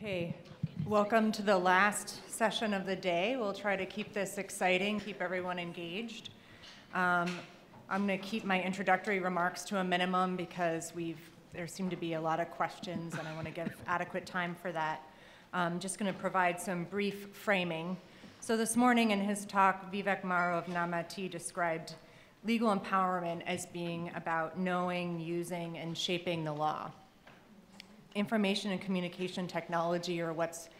Okay, welcome to the last session of the day. We'll try to keep this exciting, keep everyone engaged. I'm going to keep my introductory remarks to a minimum because there seem to be a lot of questions and I want to give adequate time for that. I'm just going to provide some brief framing. So this morning in his talk, Vivek Maru of Namati described legal empowerment as being about knowing, using, and shaping the law. Information and communication technology, or what's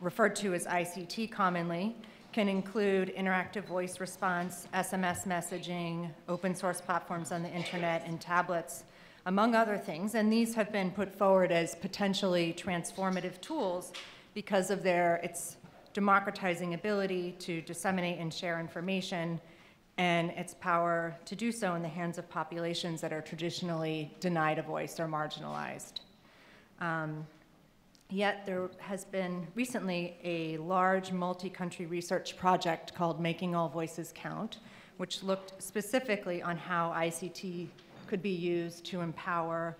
referred to as ICT commonly, can include interactive voice response, SMS messaging, open source platforms on the internet, and tablets, among other things. And these have been put forward as potentially transformative tools because of its democratizing ability to disseminate and share information and its power to do so in the hands of populations that are traditionally denied a voice or marginalized. Yet there has been recently a large multi-country research project called Making All Voices Count, which looked specifically on how ICT could be used to empower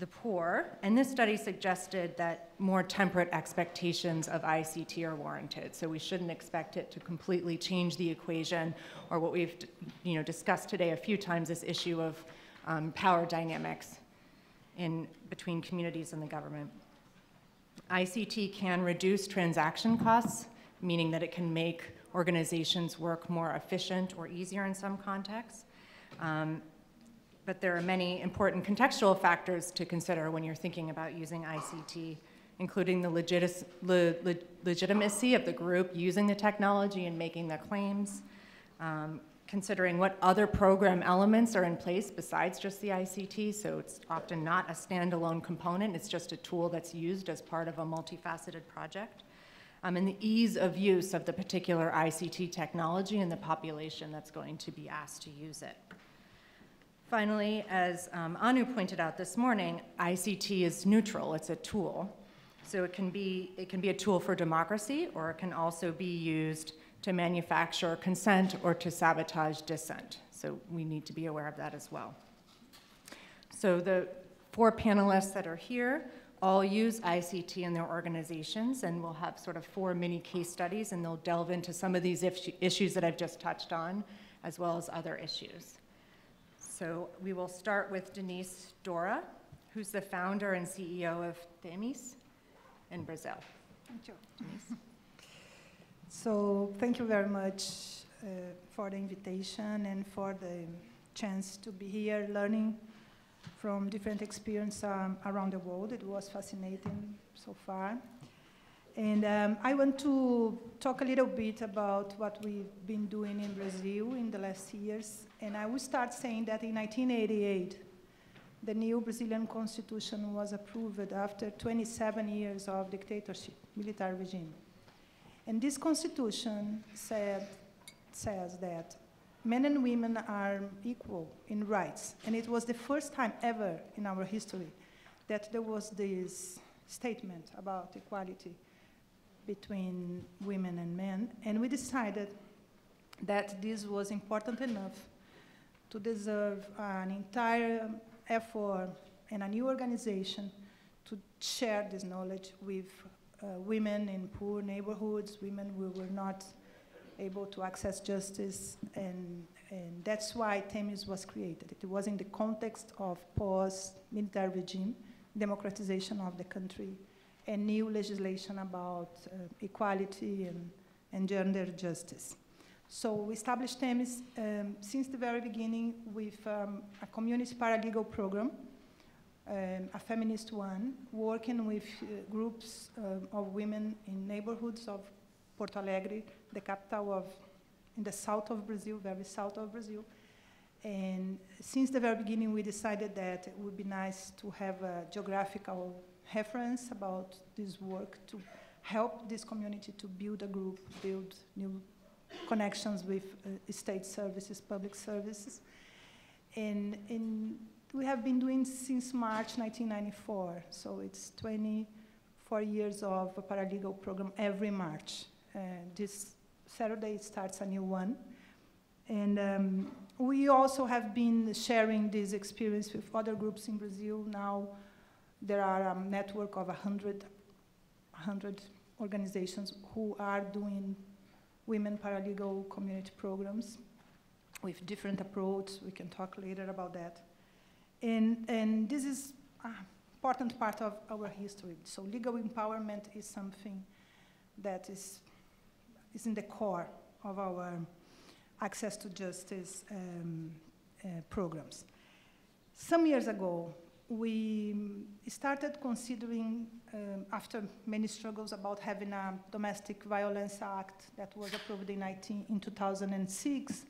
the poor. And this study suggested that more temperate expectations of ICT are warranted. So we shouldn't expect it to completely change the equation, or what we've discussed today a few times, this issue of power dynamics in between communities and the government. ICT can reduce transaction costs, meaning that it can make organizations work more efficient or easier in some contexts. But there are many important contextual factors to consider when you're thinking about using ICT, including the legitimacy of the group using the technology and making their claims, considering what other program elements are in place besides just the ICT. So it's often not a standalone component, it's just a tool that's used as part of a multifaceted project. And the ease of use of the particular ICT technology and the population that's going to be asked to use it. Finally, as Anu pointed out this morning, ICT is neutral, it's a tool. So it can be a tool for democracy, or it can also be used to manufacture consent or to sabotage dissent. So we need to be aware of that as well. So the four panelists that are here all use ICT in their organizations, and we'll have sort of four mini case studies, and they'll delve into some of these issues that I've just touched on, as well as other issues. So we will start with Denise Dora, who's the founder and CEO of Themis in Brazil. Thank you. Denise. So thank you very much for the invitation and for the chance to be here learning from different experiences around the world. It was fascinating so far. And I want to talk a little bit about what we've been doing in Brazil in the last years. And I will start saying that in 1988, the new Brazilian constitution was approved after 27 years of dictatorship, military regime. And this constitution says that men and women are equal in rights. And it was the first time ever in our history that there was this statement about equality between women and men. And we decided that this was important enough to deserve an entire effort and a new organization to share this knowledge with women in poor neighborhoods, women who were not able to access justice, and that's why Themis was created. It was in the context of post-military regime, democratization of the country, and new legislation about equality and gender justice. So we established Themis since the very beginning with a community paralegal program, a feminist one, working with groups of women in neighborhoods of Porto Alegre, the capital in the south of Brazil, very south of Brazil. And since the very beginning, we decided that it would be nice to have a geographical reference about this work to help this community to build a group, build new connections with state services, public services. And we have been doing since March 1994, so it's 24 years of a paralegal program every March. This Saturday starts a new one. And we also have been sharing this experience with other groups in Brazil. Now there are a network of 100 100 organizations who are doing women paralegal community programs with different approaches. We can talk later about that. And this is an important part of our history. So legal empowerment is something that is in the core of our access to justice programs. Some years ago, we started considering, after many struggles, about having a domestic violence act that was approved in 2006,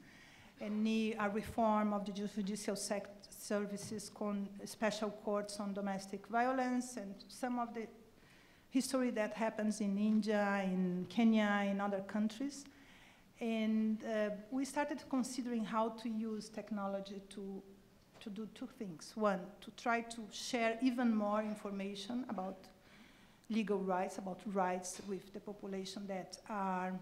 and a reform of the judicial services, special courts on domestic violence, and some of the history that happens in India, in Kenya, in other countries. And we started considering how to use technology to do two things. One, to try to share even more information about legal rights, about rights with the population that are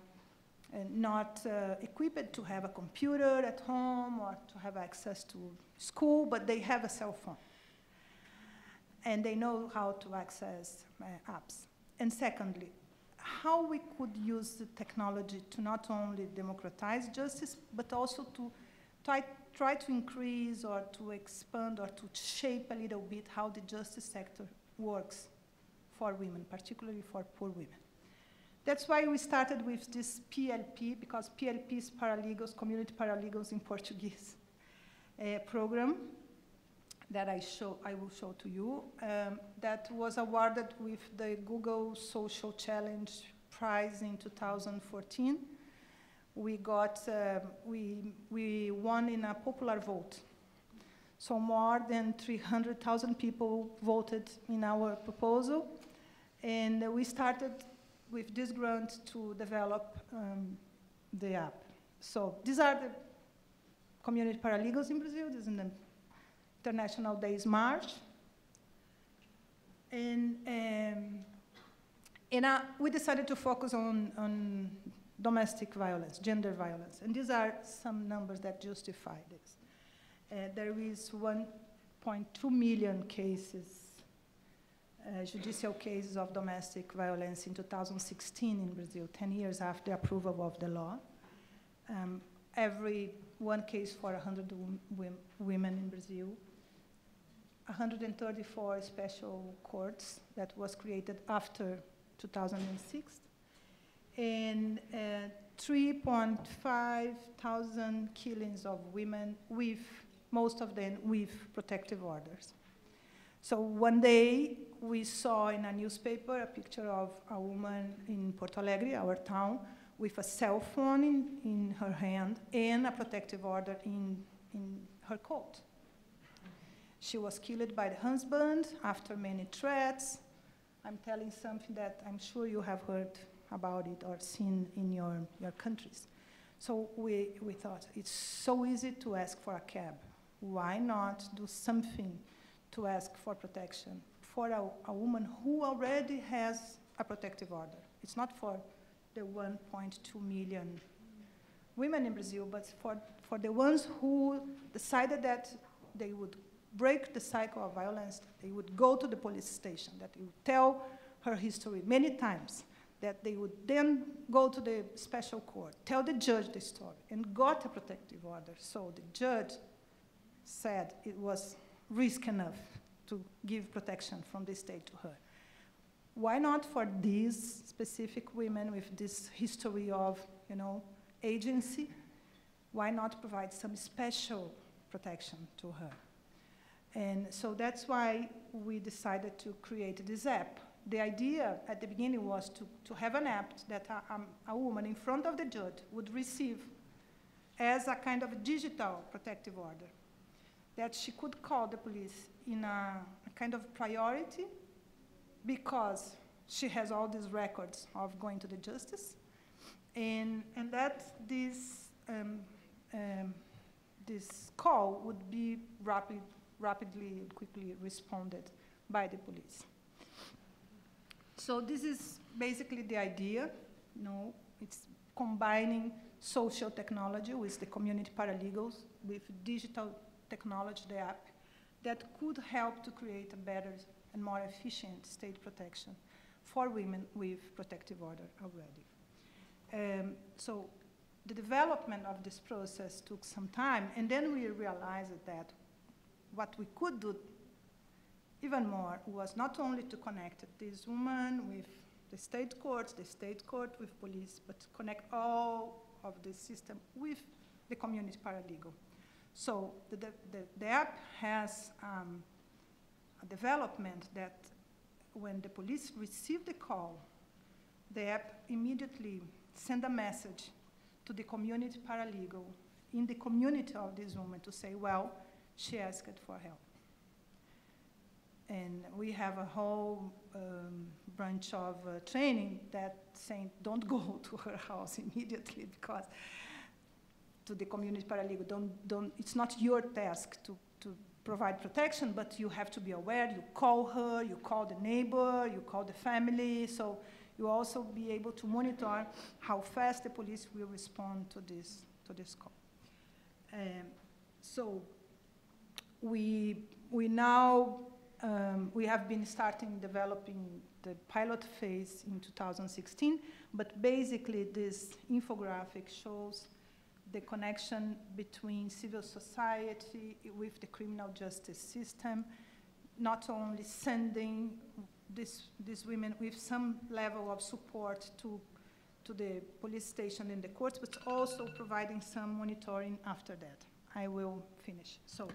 not equipped to have a computer at home or to have access to school, but they have a cell phone. And they know how to access apps. And secondly, how we could use the technology to not only democratize justice, but also to try to increase or to expand or to shape a little bit how the justice sector works for women, particularly for poor women. That's why we started with this PLP, because PLP is paralegals, community paralegals in Portuguese, a program that I will show to you, that was awarded with the Google Social Challenge Prize in 2014. We got, we won in a popular vote. So more than 300,000 people voted in our proposal. And we started with this grant to develop the app. So these are the community paralegals in Brazil. This is in the International Days March. And we decided to focus on domestic violence, gender violence. And these are some numbers that justify this. There is 1.2 million cases, judicial cases of domestic violence in 2016 in Brazil, 10 years after approval of the law. Every one case for 100 women in Brazil. 134 special courts that was created after 2006. And 3,500 killings of women, with most of them with protective orders. So one day we saw in a newspaper a picture of a woman in Porto Alegre, our town, with a cell phone in her hand and a protective order in her coat. She was killed by the husband after many threats. I'm telling something that I'm sure you have heard about it or seen in your countries. So we thought, it's so easy to ask for a cab. Why not do something to ask for protection for a woman who already has a protective order? It's not for the 1.2 million women in Brazil, but for the ones who decided that they would break the cycle of violence, they would go to the police station, that they would tell her history many times, that they would then go to the special court, tell the judge the story, and got a protective order. So the judge said it was risk enough to give protection from the state to her. Why not for these specific women with this history of, you know, agency? Why not provide some special protection to her? And so that's why we decided to create this app. The idea at the beginning was to have an app that a woman in front of the judge would receive as a kind of digital protective order, that she could call the police in a kind of priority because she has all these records of going to the justice, and that this, this call would be rapidly and quickly responded by the police. So this is basically the idea. No, it's combining social technology with the community paralegals with digital technology, the app, that could help to create a better and more efficient state protection for women with protective order already. So the development of this process took some time, and then we realized that what we could do even more was not only to connect these women with the state courts, the state court with police, but to connect all of the system with the community paralegal. So the app has a development that when the police receive the call, the app immediately send a message to the community paralegal in the community of this woman to say, well, she asked for help. And we have a whole branch of training that saying, don't go to her house immediately, because to the community paralegal, it's not your task to provide protection, but you have to be aware. You call her, you call the neighbor, you call the family, so you also be able to monitor how fast the police will respond to this call. So we now, we have been starting developing the pilot phase in 2016, but basically this infographic shows the connection between civil society with the criminal justice system, not only sending these women with some level of support to the police station and the courts, but also providing some monitoring after that. I will finish. So,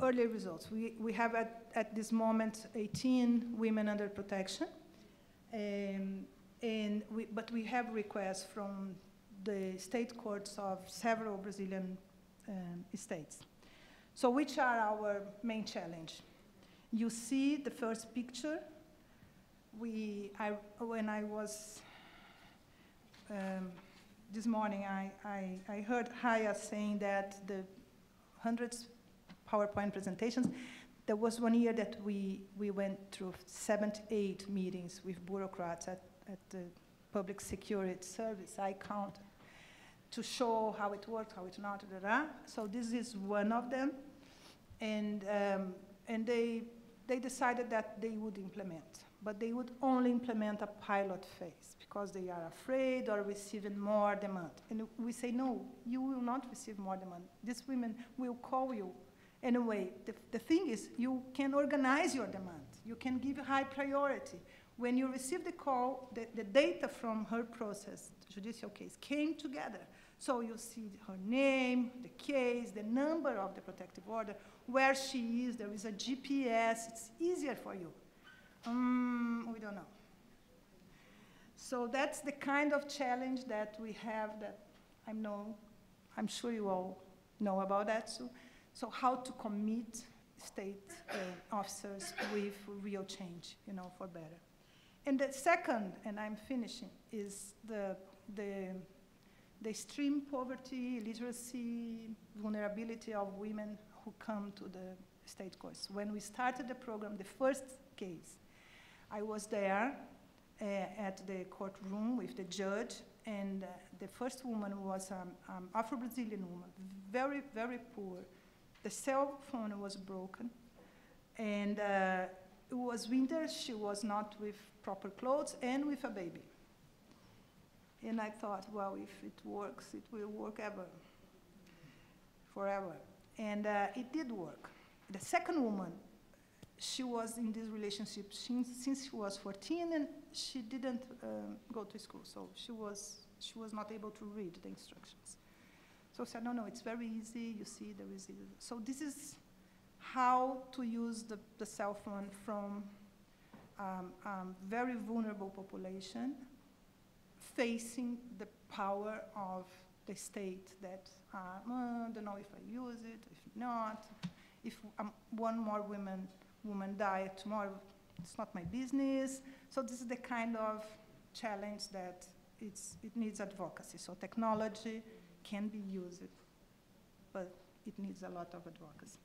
early results. We have at this moment 18 women under protection, but we have requests from the state courts of several Brazilian states. So which are our main challenge? You see the first picture. When I was, this morning, I heard Haya saying that the hundreds PowerPoint presentations, there was one year that we went through 78 meetings with bureaucrats at the Public Security Service, I counted, to show how it worked, how it not, da, da. So this is one of them. And they decided that they would implement, but they would only implement a pilot phase because they are afraid of receiving more demand. And we say, no, you will not receive more demand. These women will call you anyway. The thing is, you can organize your demand. You can give high priority. When you receive the call, the data from her process, judicial case, came together. So you see her name, the case, the number of the protective order, where she is, there is a GPS, it's easier for you. We don't know. So that's the kind of challenge that we have that I'm sure you all know about that. So how to commit state officers with real change, for better. And the second, and I'm finishing, is the extreme poverty, illiteracy, vulnerability of women who come to the state courts. When we started the program, the first case, I was there at the courtroom with the judge, and the first woman was an Afro-Brazilian woman, very, very poor. The cell phone was broken, and it was winter, she was not with proper clothes and with a baby. And I thought, well, if it works, it will work forever. And it did work. The second woman, she was in this relationship since she was 14, and she didn't go to school, so she was not able to read the instructions. So I said, no, it's very easy, you see, there is. So this is how to use the cell phone from very vulnerable population facing the power of the state that don't know if I use it, if not. If one more woman die tomorrow, it's not my business. So this is the kind of challenge that it needs advocacy. So technology can be used, but it needs a lot of advocacy.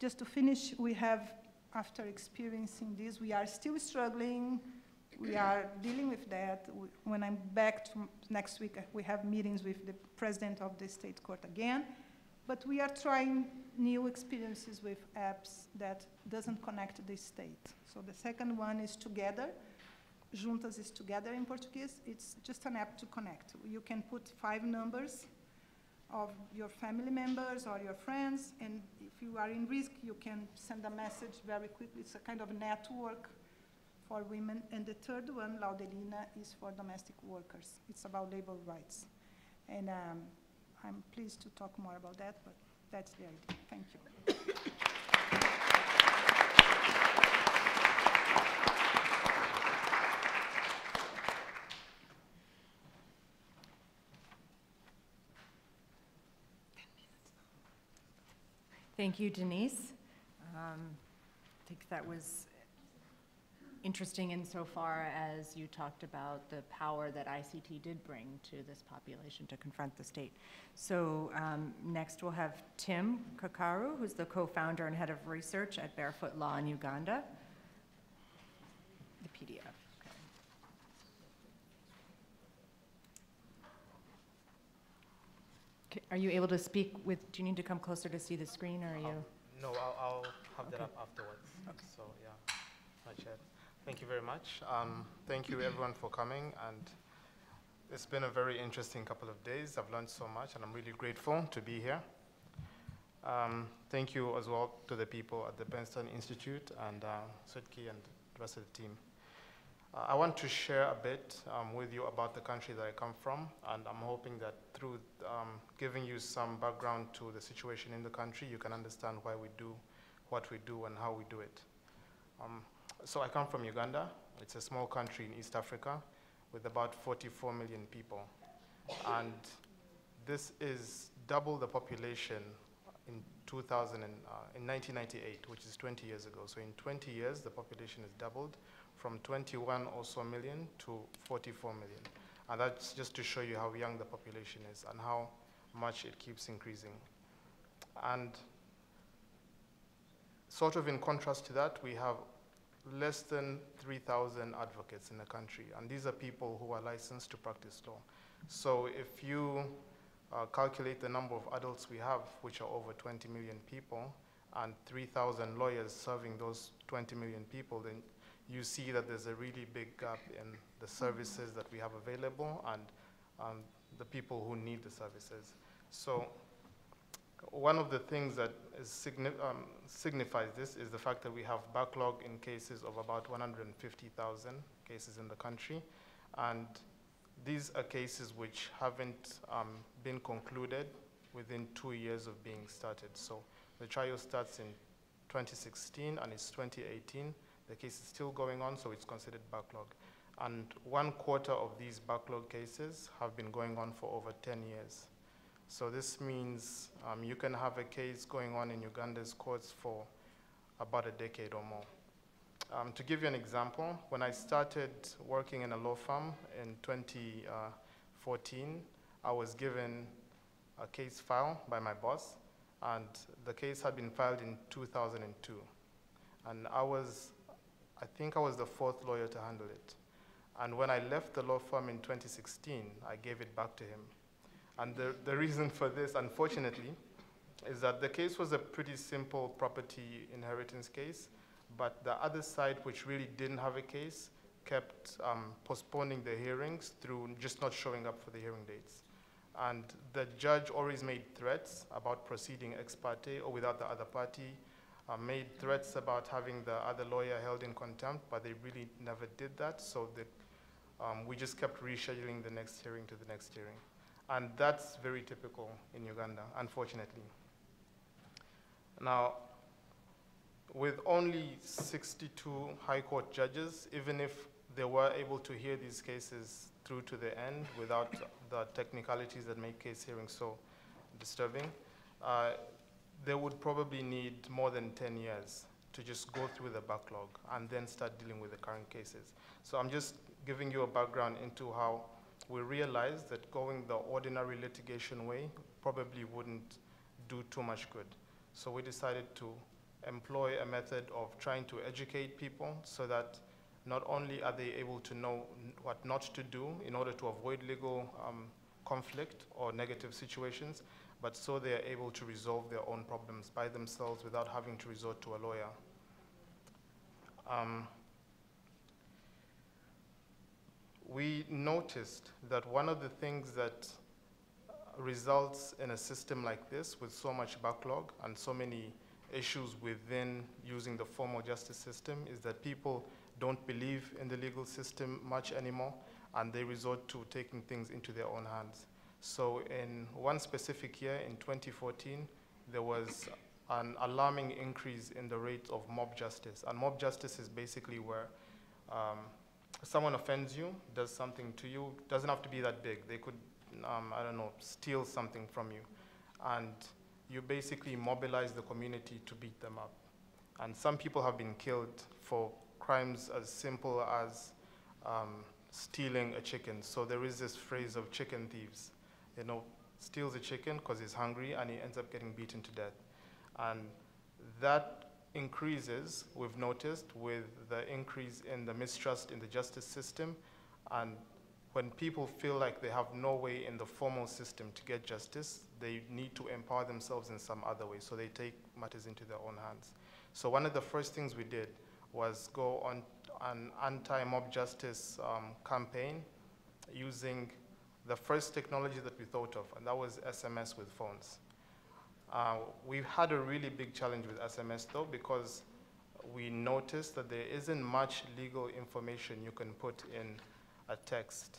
Just to finish, we have, after experiencing this, we are still struggling. We are dealing with that. When I'm back next week, we have meetings with the president of the state court again. But we are trying new experiences with apps that doesn't connect the state. So the second one is Together. Juntas is Together in Portuguese. It's just an app to connect. You can put 5 numbers of your family members or your friends, and if you are in risk, you can send a message very quickly. It's a kind of network for women. And the third one, Laudelina, is for domestic workers. It's about labor rights. And I'm pleased to talk more about that, but that's the idea. Thank you. Thank you, Denise. I think that was interesting insofar as you talked about the power that ICT did bring to this population to confront the state. So next we'll have Tim Kakuru, who's the co-founder and head of research at Barefoot Law in Uganda. The PDF. Okay. Okay, are you able to speak with, do you need to come closer to see the screen, or are you? No, I'll have okay. That up afterwards. Okay. So yeah, not yet. Thank you very much. Thank you everyone for coming, and it's been a very interesting couple of days. I've learned so much, and I'm really grateful to be here. Thank you as well to the people at the Bernstein Institute and Sudki and the rest of the team. I want to share a bit with you about the country that I come from, and I'm hoping that through giving you some background to the situation in the country, you can understand why we do what we do and how we do it. So I come from Uganda. It's a small country in East Africa with about 44 million people. And this is double the population in 1998, which is 20 years ago. So in 20 years, the population has doubled from 21 or so million to 44 million. And that's just to show you how young the population is and how much it keeps increasing. And sort of in contrast to that, we have less than 3,000 advocates in the country, and these are people who are licensed to practice law. So if you calculate the number of adults we have, which are over 20 million people, and 3,000 lawyers serving those 20 million people, then you see that there's a really big gap in the services that we have available and the people who need the services. So one of the things that is signifies this is the fact that we have backlog in cases of about 150,000 cases in the country. And these are cases which haven't been concluded within 2 years of being started. So the trial starts in 2016 and it's 2018. The case is still going on, so it's considered backlog. And 1/4 of these backlog cases have been going on for over 10 years. So this means you can have a case going on in Uganda's courts for about a decade or more. To give you an example, when I started working in a law firm in 2014, I was given a case file by my boss, and the case had been filed in 2002. And I think I was the 4th lawyer to handle it. And when I left the law firm in 2016, I gave it back to him. And the reason for this, unfortunately, is that the case was a pretty simple property inheritance case, but the other side, which really didn't have a case, kept postponing the hearings through just not showing up for the hearing dates. And the judge always made threats about proceeding ex parte or without the other party, made threats about having the other lawyer held in contempt, but they really never did that, so we just kept rescheduling the next hearing to the next hearing. And that's very typical in Uganda, unfortunately. Now, with only 62 high court judges, even if they were able to hear these cases through to the end without the technicalities that make case hearings so disturbing, they would probably need more than 10 years to just go through the backlog and then start dealing with the current cases. So I'm just giving you a background into how we realized that going the ordinary litigation way probably wouldn't do too much good. So we decided to employ a method of trying to educate people so that not only are they able to know what not to do in order to avoid legal conflict or negative situations, but so they are able to resolve their own problems by themselves without having to resort to a lawyer. We noticed that one of the things that results in a system like this with so much backlog and so many issues within using the formal justice system is that people don't believe in the legal system much anymore, and they resort to taking things into their own hands. So in one specific year, in 2014, there was an alarming increase in the rate of mob justice. And mob justice is basically where someone offends you, does something to you. Doesn't have to be that big. They could, I don't know, steal something from you. And you basically mobilize the community to beat them up. And some people have been killed for crimes as simple as stealing a chicken. So there is this phrase of chicken thieves. You know, steals a chicken because he's hungry and he ends up getting beaten to death. And that increases, we've noticed, with the increase in the mistrust in the justice system. And when people feel like they have no way in the formal system to get justice, they need to empower themselves in some other way. So they take matters into their own hands. So one of the first things we did was go on an anti-mob justice campaign using the first technology that we thought of, and that was SMS with phones. We've had a really big challenge with SMS, though, because we noticed that there isn't much legal information you can put in a text.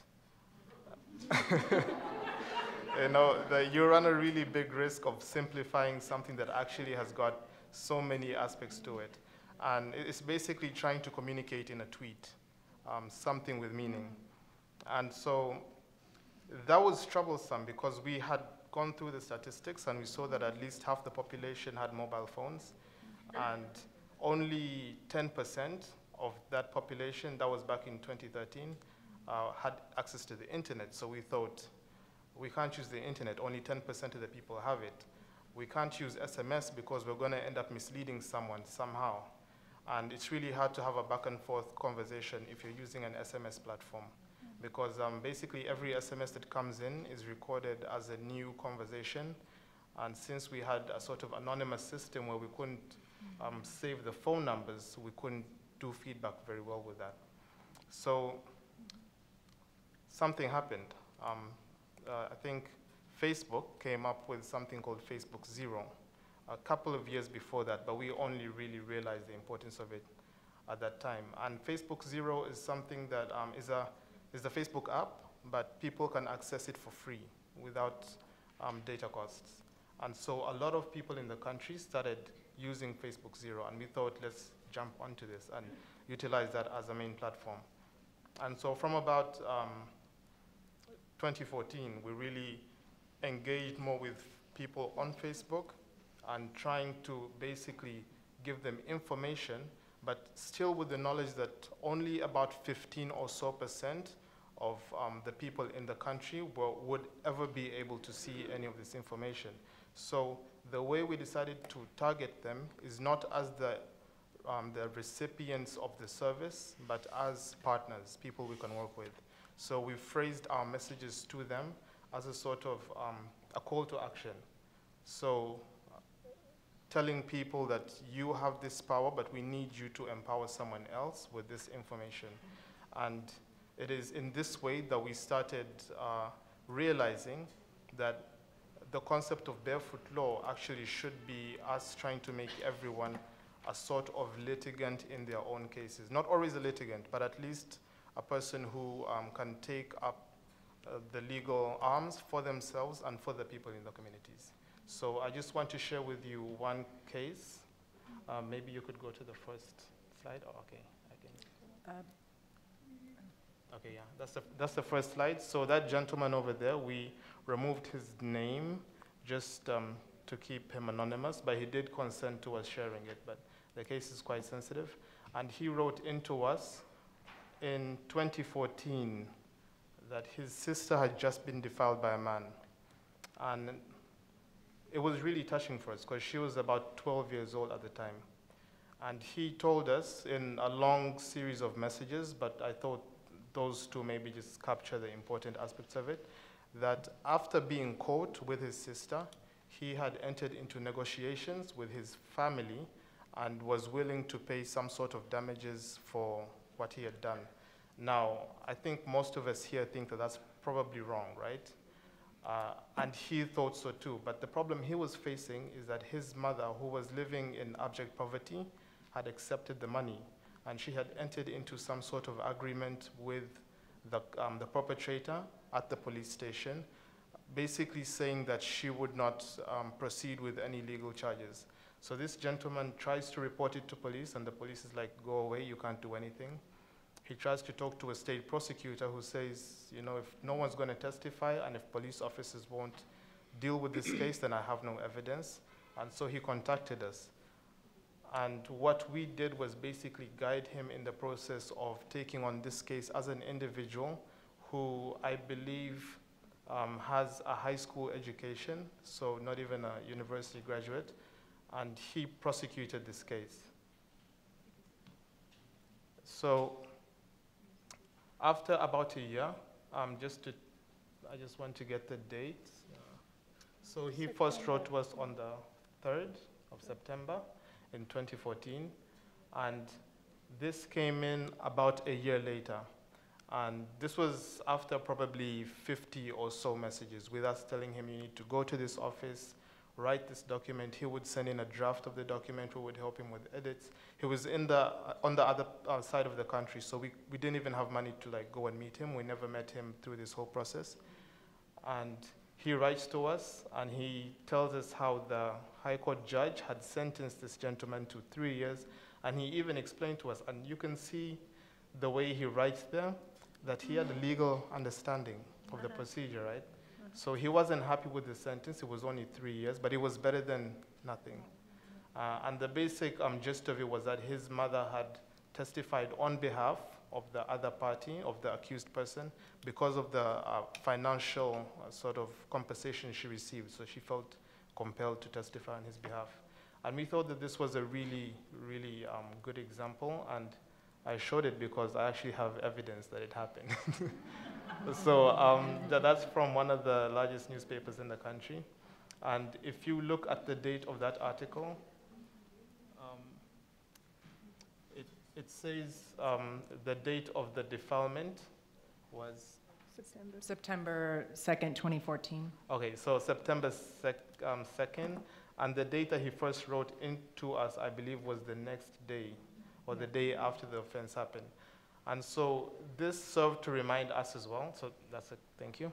You know, you run a really big risk of simplifying something that actually has got so many aspects to it. And it's basically trying to communicate in a tweet, something with meaning. And so that was troublesome because we had gone through the statistics and we saw that at least half the population had mobile phones, and only 10% of that population, that was back in 2013, had access to the internet. So we thought, we can't use the internet, only 10% of the people have it. We can't use SMS because we're gonna end up misleading someone somehow. And it's really hard to have a back and forth conversation if you're using an SMS platform, because basically every SMS that comes in is recorded as a new conversation. And since we had a sort of anonymous system where we couldn't save the phone numbers, we couldn't do feedback very well with that. So something happened. I think Facebook came up with something called Facebook Zero a couple of years before that, but we only really realized the importance of it at that time. And Facebook Zero is something that is the Facebook app, but people can access it for free without data costs. And so a lot of people in the country started using Facebook Zero, and we thought, let's jump onto this and utilize that as a main platform. And so from about 2014, we really engaged more with people on Facebook and trying to basically give them information, but still with the knowledge that only about 15% or so of the people in the country would ever be able to see any of this information. So the way we decided to target them is not as the recipients of the service, but as partners, people we can work with. So we phrased our messages to them as a sort of a call to action. So telling people that you have this power, but we need you to empower someone else with this information. And it is in this way that we started realizing that the concept of barefoot law actually should be us trying to make everyone a sort of litigant in their own cases. Not always a litigant, but at least a person who can take up the legal arms for themselves and for the people in the communities. So I just want to share with you one case. Maybe you could go to the first slide. Oh, okay, I can. Okay, yeah, that's the first slide. So that gentleman over there, we removed his name just to keep him anonymous, but he did consent to us sharing it, but the case is quite sensitive. And he wrote into us in 2014 that his sister had just been defiled by a man. And it was really touching for us because she was about 12 years old at the time. And he told us in a long series of messages, but I thought those two maybe just capture the important aspects of it, that after being caught with his sister, he had entered into negotiations with his family and was willing to pay some sort of damages for what he had done. Now, I think most of us here think that that's probably wrong, right? And he thought so too, but the problem he was facing is that his mother, who was living in abject poverty, had accepted the money, and she had entered into some sort of agreement with the perpetrator at the police station, basically saying that she would not proceed with any legal charges. So this gentleman tries to report it to police, and the police is like, go away, you can't do anything. He tries to talk to a state prosecutor who says, you know, if no one's going to testify and if police officers won't deal with this case, then I have no evidence. And so he contacted us. And what we did was basically guide him in the process of taking on this case as an individual who I believe has a high school education, so not even a university graduate, and he prosecuted this case. So after about a year, I just want to get the date. So he first wrote was on the 3rd of September in 2014, and this came in about a year later. And this was after probably 50 or so messages with us telling him, you need to go to this office, write this document. He would send in a draft of the document. We would help him with edits. He was in the, on the other side of the country, so we didn't even have money to like go and meet him. We never met him through this whole process. And he writes to us, and he tells us how the High Court judge had sentenced this gentleman to 3 years, and he even explained to us, and you can see the way he writes there, that he had a legal understanding of the procedure, right? So he wasn't happy with the sentence. It was only 3 years, but it was better than nothing. And the basic gist of it was that his mother had testified on behalf of the other party, of the accused person, because of the financial sort of compensation she received. So she felt compelled to testify on his behalf. And we thought that this was a really, really good example. And I showed it because I actually have evidence that it happened. So that's from one of the largest newspapers in the country. And if you look at the date of that article, it says the date of the defilement was? September 2nd, 2014. Okay, so September 2nd. And the date that he first wrote into us, I believe, was the next day, or the day after the offense happened. And so this served to remind us as well. So that's a thank you.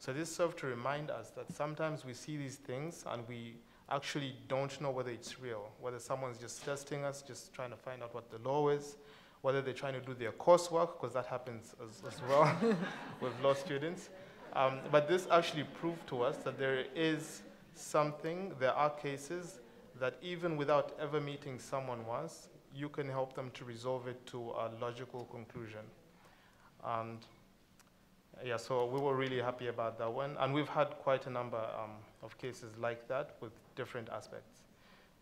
So this served to remind us that sometimes we see these things and we actually don't know whether it's real, whether someone's just testing us, just trying to find out what the law is, whether they're trying to do their coursework, because that happens as well with law students. But this actually proved to us that there is something, there are cases that even without ever meeting someone once, you can help them to resolve it to a logical conclusion. And yeah, so we were really happy about that one. And we've had quite a number of cases like that with different aspects.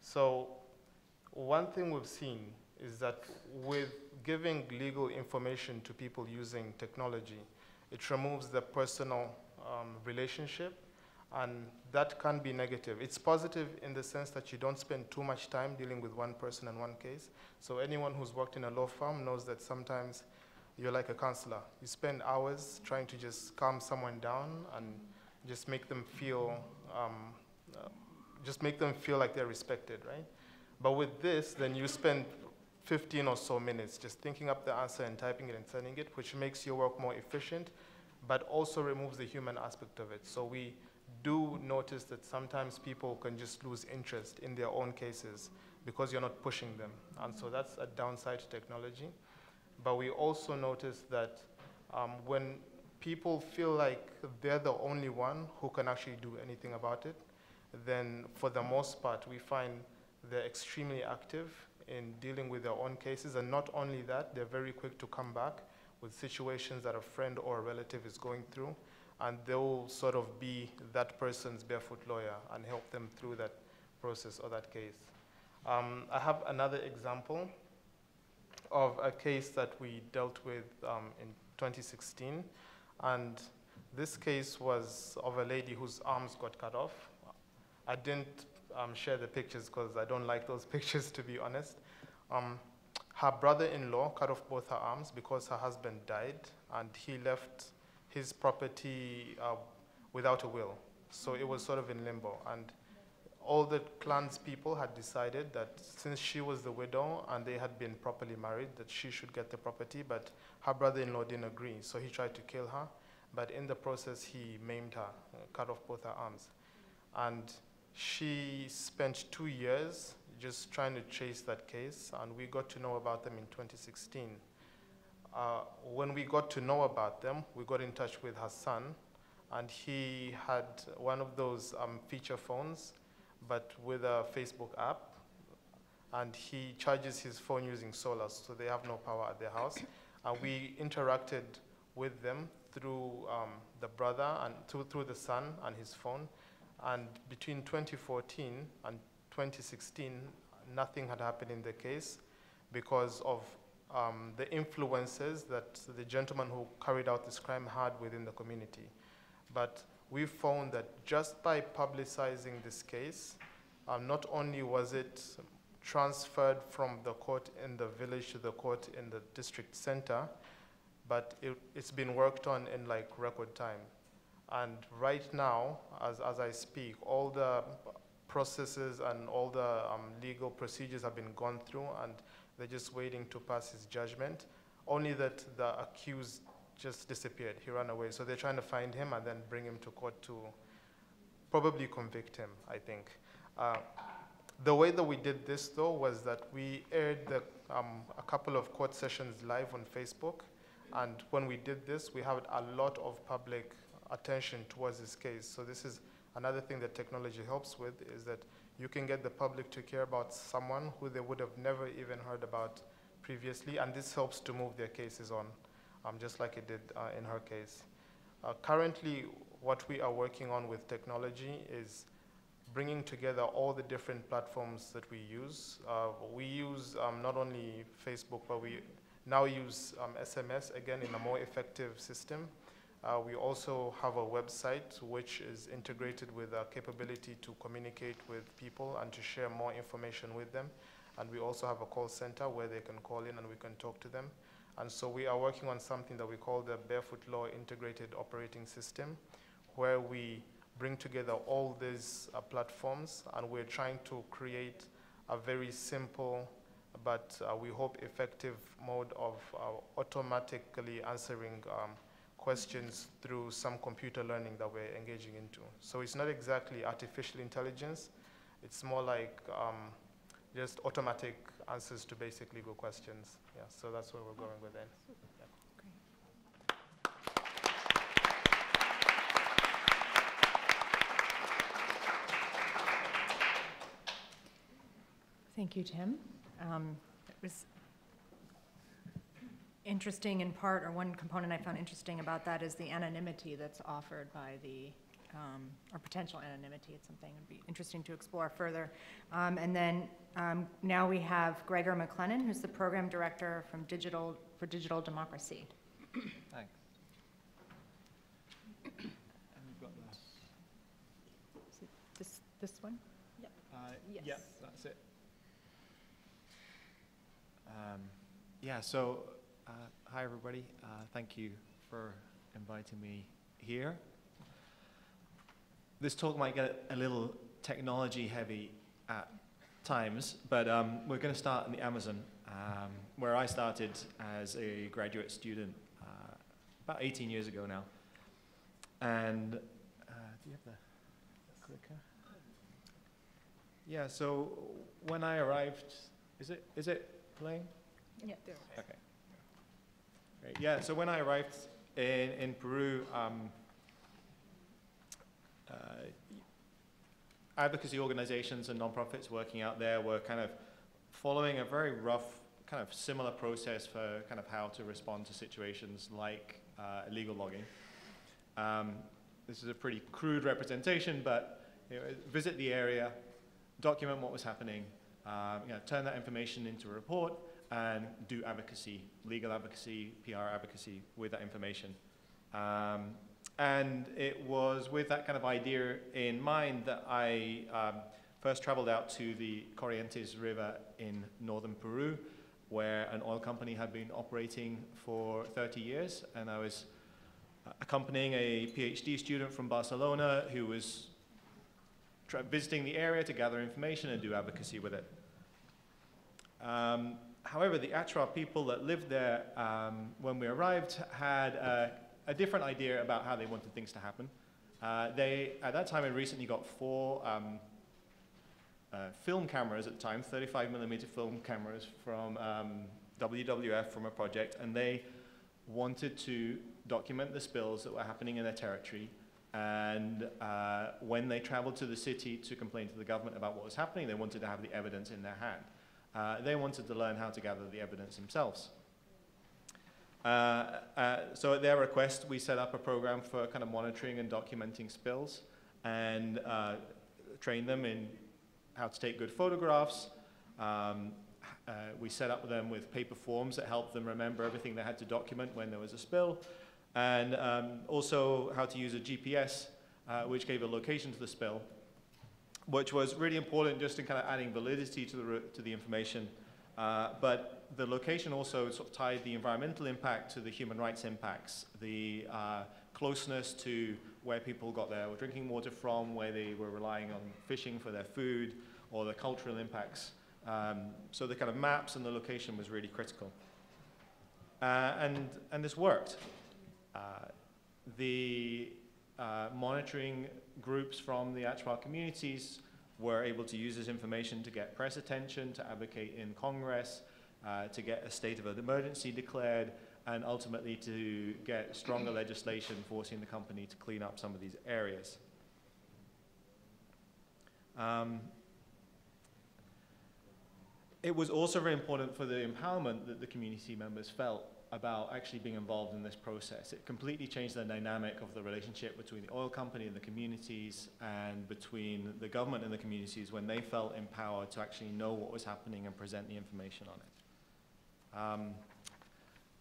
So one thing we've seen is that with giving legal information to people using technology, it removes the personal relationship, and that can be negative. It's positive in the sense that you don't spend too much time dealing with one person and one case. So anyone who's worked in a law firm knows that sometimes you're like a counselor. You spend hours trying to just calm someone down and just make them feel, like they're respected, right? But with this, then you spend 15 or so minutes just thinking up the answer and typing it and sending it, which makes your work more efficient, but also removes the human aspect of it. So we do notice that sometimes people can just lose interest in their own cases because you're not pushing them. And so that's a downside to technology. But we also notice that when people feel like they're the only one who can actually do anything about it, then for the most part, we find they're extremely active in dealing with their own cases. And not only that, they're very quick to come back with situations that a friend or a relative is going through, and they will sort of be that person's barefoot lawyer and help them through that process or that case. I have another example of a case that we dealt with in 2016. And this case was of a lady whose arms got cut off. I didn't share the pictures because I don't like those pictures, to be honest. Her brother-in-law cut off both her arms because her husband died, and he left his property without a will. So it was sort of in limbo. And all the clan's people had decided that since she was the widow and they had been properly married, that she should get the property, but her brother-in-law didn't agree, so he tried to kill her. But in the process, he maimed her, cut off both her arms. And she spent 2 years just trying to chase that case, and we got to know about them in 2016. When we got to know about them, we got in touch with her son, and he had one of those feature phones, but with a Facebook app, and he charges his phone using solar, so they have no power at their house. And we interacted with them through the brother and through the son and his phone. And between 2014 and 2016, nothing had happened in the case because of the influences that the gentleman who carried out this crime had within the community. But we found that just by publicizing this case, not only was it transferred from the court in the village to the court in the district center, but it's been worked on in like record time. And right now, as I speak, all the processes and all the legal procedures have been gone through, and they're just waiting to pass his judgment, only that the accused just disappeared. He ran away. So they're trying to find him and then bring him to court to probably convict him, I think. The way that we did this, though, was that we aired a couple of court sessions live on Facebook. And when we did this, we had a lot of public attention towards this case. So this is another thing that technology helps with, is that you can get the public to care about someone who they would have never even heard about previously. And this helps to move their cases on, just like it did in her case. Currently, what we are working on with technology is bringing together all the different platforms that we use. We use not only Facebook, but we now use SMS, again, in a more effective system. We also have a website which is integrated with our capability to communicate with people and to share more information with them. And we also have a call center where they can call in and we can talk to them. And so we are working on something that we call the Barefoot Law Integrated Operating System, where we bring together all these platforms, and we're trying to create a very simple but we hope effective mode of automatically answering questions through some computer learning that we're engaging into. So it's not exactly artificial intelligence. It's more like just automatic answers to basic legal questions. Yeah, so that's where we're going with it. Yeah. Thank you, Tim. It was interesting in part, or one component I found interesting about that is the anonymity that's offered by the, or potential anonymity. It's something that would be interesting to explore further. And then now we have Gregor MacLennan, who's the program director from Digital for Digital Democracy. Thanks. And we've got this. Is it this one? Yep. Yes. Yep, that's it. Yeah, so hi everybody, thank you for inviting me here. This talk might get a little technology heavy at times, but we're going to start in the Amazon, where I started as a graduate student about 18 years ago now. And do you have the clicker? Yeah, so when I arrived, is it playing? Yeah. Okay. Great. Yeah. So when I arrived in Peru, advocacy organizations and nonprofits working out there were kind of following a very rough, kind of similar process for kind of how to respond to situations like illegal logging. This is a pretty crude representation, but you know, visit the area, document what was happening, you know, turn that information into a report, and do advocacy, legal advocacy, PR advocacy with that information. And it was with that kind of idea in mind that I first traveled out to the Corrientes River in northern Peru, where an oil company had been operating for 30 years. And I was accompanying a PhD student from Barcelona who was visiting the area to gather information and do advocacy with it. However, the Atra people that lived there when we arrived had a different idea about how they wanted things to happen. They, at that time, had recently got four film cameras at the time, 35mm film cameras from WWF, from a project, and they wanted to document the spills that were happening in their territory. And when they traveled to the city to complain to the government about what was happening, they wanted to have the evidence in their hand. They wanted to learn how to gather the evidence themselves. So at their request, we set up a program for kind of monitoring and documenting spills, and trained them in how to take good photographs. We set up them with paper forms that helped them remember everything they had to document when there was a spill, and also how to use a GPS, which gave a location to the spill, which was really important just in kind of adding validity to the information. But the location also sort of tied the environmental impact to the human rights impacts, the closeness to where people got their drinking water from, where they were relying on fishing for their food, or the cultural impacts. So the kind of maps and the location was really critical. And this worked. The monitoring groups from the Atra communities were able to use this information to get press attention, to advocate in Congress, to get a state of emergency declared, and ultimately to get stronger legislation forcing the company to clean up some of these areas. It was also very important for the empowerment that the community members felt about actually being involved in this process. It completely changed the dynamic of the relationship between the oil company and the communities, and between the government and the communities, when they felt empowered to actually know what was happening and present the information on it.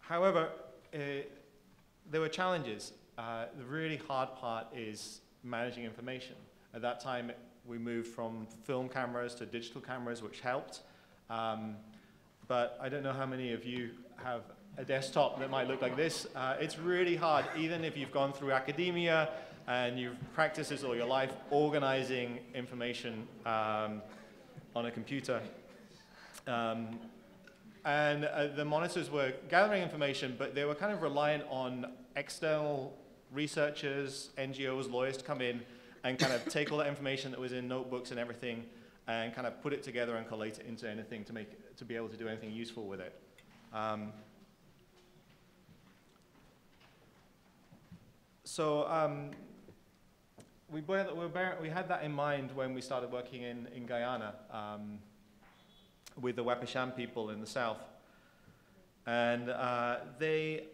However, there were challenges. The really hard part is managing information. At that time, we moved from film cameras to digital cameras, which helped. But I don't know how many of you have a desktop that might look like this. It's really hard, even if you've gone through academia and you've practiced this all your life, organizing information on a computer. The monitors were gathering information, but they were kind of reliant on external researchers, NGOs, lawyers to come in and kind of take all that information that was in notebooks and everything, and kind of put it together and collate it into anything to be able to do anything useful with it. We had that in mind when we started working in Guyana with the Wapishana people in the south. And they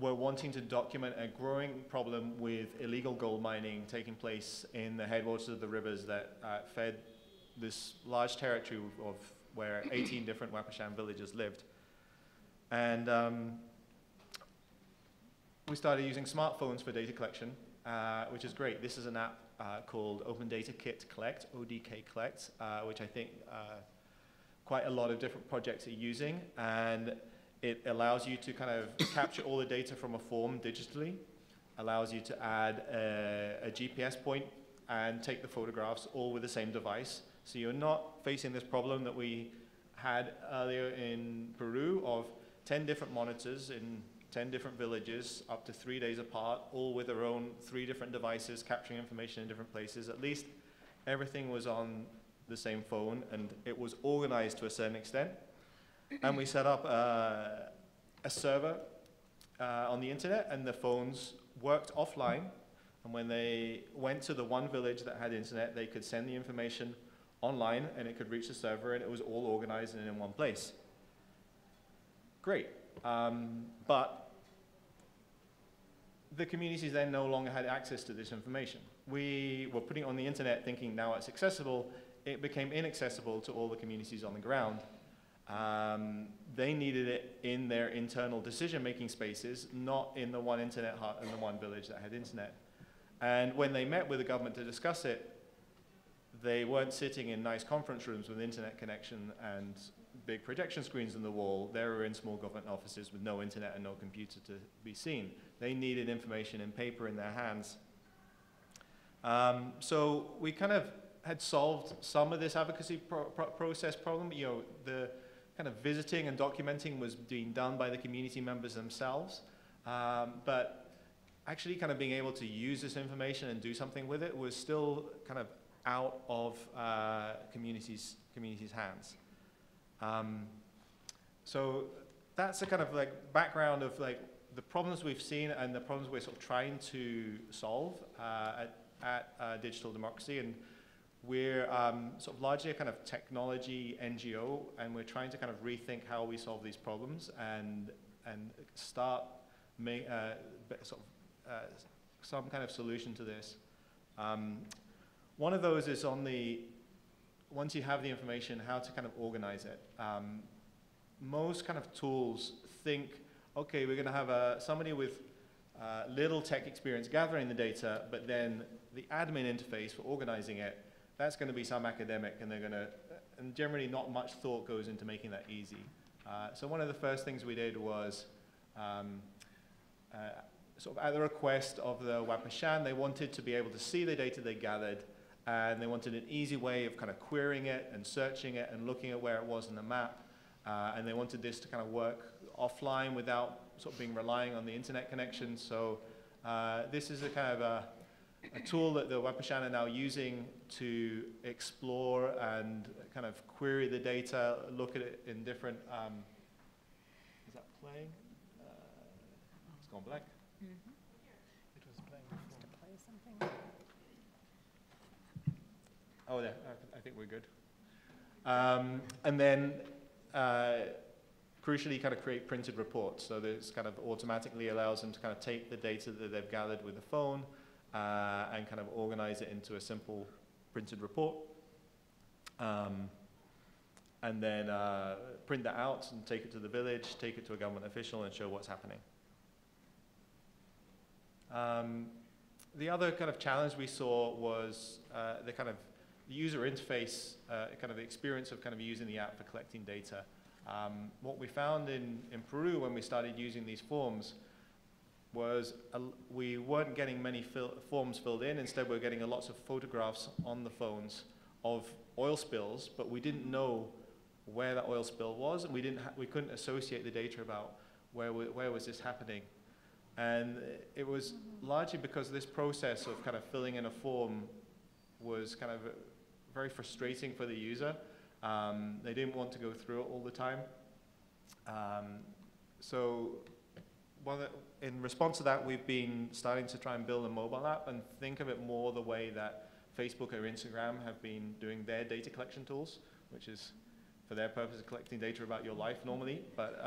were wanting to document a growing problem with illegal gold mining taking place in the headwaters of the rivers that fed this large territory of where 18 different Wapishana villagers lived. And we started using smartphones for data collection, which is great. This is an app called Open Data Kit Collect, ODK Collect, which I think quite a lot of different projects are using. And it allows you to kind of capture all the data from a form digitally, allows you to add a GPS point and take the photographs all with the same device. So you're not facing this problem that we had earlier in Peru of 10 different monitors in 10 different villages, up to 3 days apart, all with their own 3 different devices, capturing information in different places. At least everything was on the same phone, and it was organized to a certain extent. And we set up a server on the internet, and the phones worked offline. And when they went to the one village that had internet, they could send the information online, and it could reach the server, and it was all organized and in one place. Great. But the communities then no longer had access to this information. We were putting it on the internet thinking now it's accessible. It became inaccessible to all the communities on the ground. They needed it in their internal decision-making spaces, not in the one internet hut and the one village that had internet. And when they met with the government to discuss it, they weren't sitting in nice conference rooms with internet connection and big projection screens in the wall. They were in small government offices with no internet and no computer to be seen. They needed information and paper in their hands. So we kind of had solved some of this advocacy process problem. You know, the kind of visiting and documenting was being done by the community members themselves, but actually kind of being able to use this information and do something with it was still kind of out of communities' hands. So that's a kind of like background of like the problems we've seen and the problems we're sort of trying to solve at Digital Democracy. And we're sort of largely a kind of technology NGO, and we're trying to kind of rethink how we solve these problems and start some kind of solution to this. One of those is on the, once you have the information, how to kind of organize it. Most kind of tools think, okay, we're gonna have somebody with little tech experience gathering the data, but then the admin interface for organizing it, that's gonna be some academic, and they're gonna, and generally not much thought goes into making that easy. So one of the first things we did was, sort of at the request of the Wapishana, they wanted to be able to see the data they gathered, and they wanted an easy way of kind of querying it and searching it and looking at where it was in the map. And they wanted this to kind of work offline without sort of being relying on the internet connection. So this is a kind of a tool that the Wapishana are now using to explore and kind of query the data, look at it in different, is that playing? It's gone black. Mm-hmm. It was playing before. To play something. Oh, yeah, I think we're good. And then, crucially, kind of create printed reports. So this kind of automatically allows them to kind of take the data that they've gathered with the phone and kind of organize it into a simple printed report. And then print that out and take it to the village, take it to a government official, and show what's happening. The other kind of challenge we saw was the kind of user interface, kind of the experience of kind of using the app for collecting data. What we found in Peru when we started using these forms was we weren't getting many forms filled in. Instead, we were getting lots of photographs on the phones of oil spills, but we didn't know where that oil spill was, and we couldn't associate the data about where was this happening. And it was largely because this process of kind of filling in a form was kind of very frustrating for the user. They didn't want to go through it all the time. So in response to that, we've been starting to try and build a mobile app and think of it more the way that Facebook or Instagram have been doing their data collection tools, which is for their purpose of collecting data about your life normally, but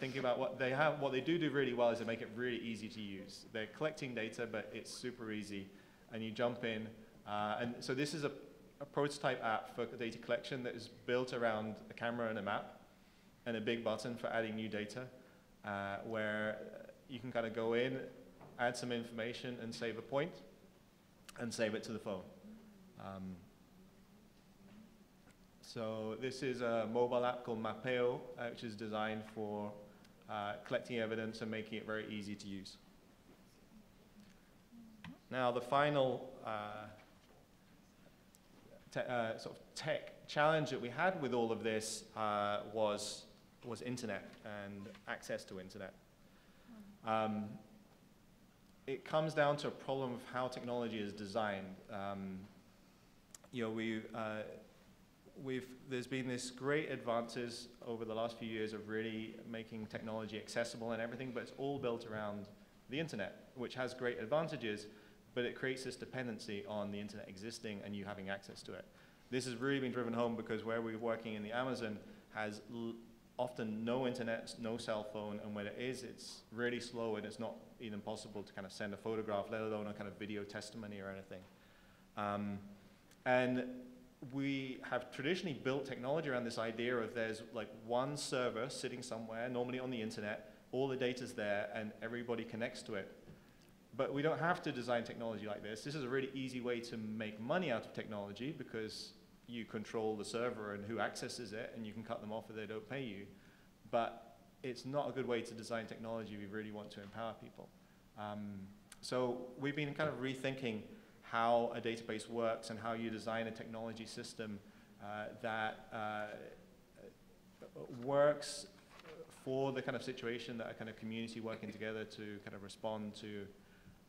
thinking about what they have, what they do really well is they make it really easy to use. They're collecting data, but it's super easy, and you jump in. And so this is a prototype app for data collection that is built around a camera and a map, and a big button for adding new data, where you can kind of go in, add some information, and save a point, and save it to the phone. So this is a mobile app called Mapeo, which is designed for collecting evidence and making it very easy to use. Now the final sort of tech challenge that we had with all of this was internet and access to internet. It comes down to a problem of how technology is designed. You know, there's been this great advances over the last few years of really making technology accessible and everything, but it's all built around the internet, which has great advantages, but it creates this dependency on the internet existing and you having access to it. This has really been driven home because where we're working in the Amazon has often no internet, no cell phone, and when it is, it's really slow and it's not even possible to kind of send a photograph, let alone a kind of video testimony or anything. And we have traditionally built technology around this idea of there's like one server sitting somewhere, normally on the internet, all the data's there and everybody connects to it. But we don't have to design technology like this. This is a really easy way to make money out of technology because you control the server and who accesses it, and you can cut them off if they don't pay you. But it's not a good way to design technology if you really want to empower people. So we've been kind of rethinking how a database works and how you design a technology system that works for the kind of situation that a kind of community working together to kind of respond to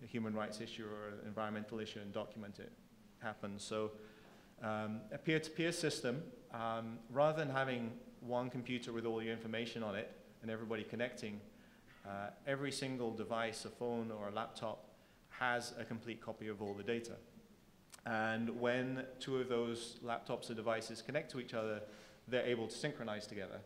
a human rights issue or an environmental issue and document it happens. So a peer-to-peer system, rather than having one computer with all your information on it and everybody connecting, every single device, a phone or a laptop, has a complete copy of all the data. And when two of those laptops or devices connect to each other, they're able to synchronize together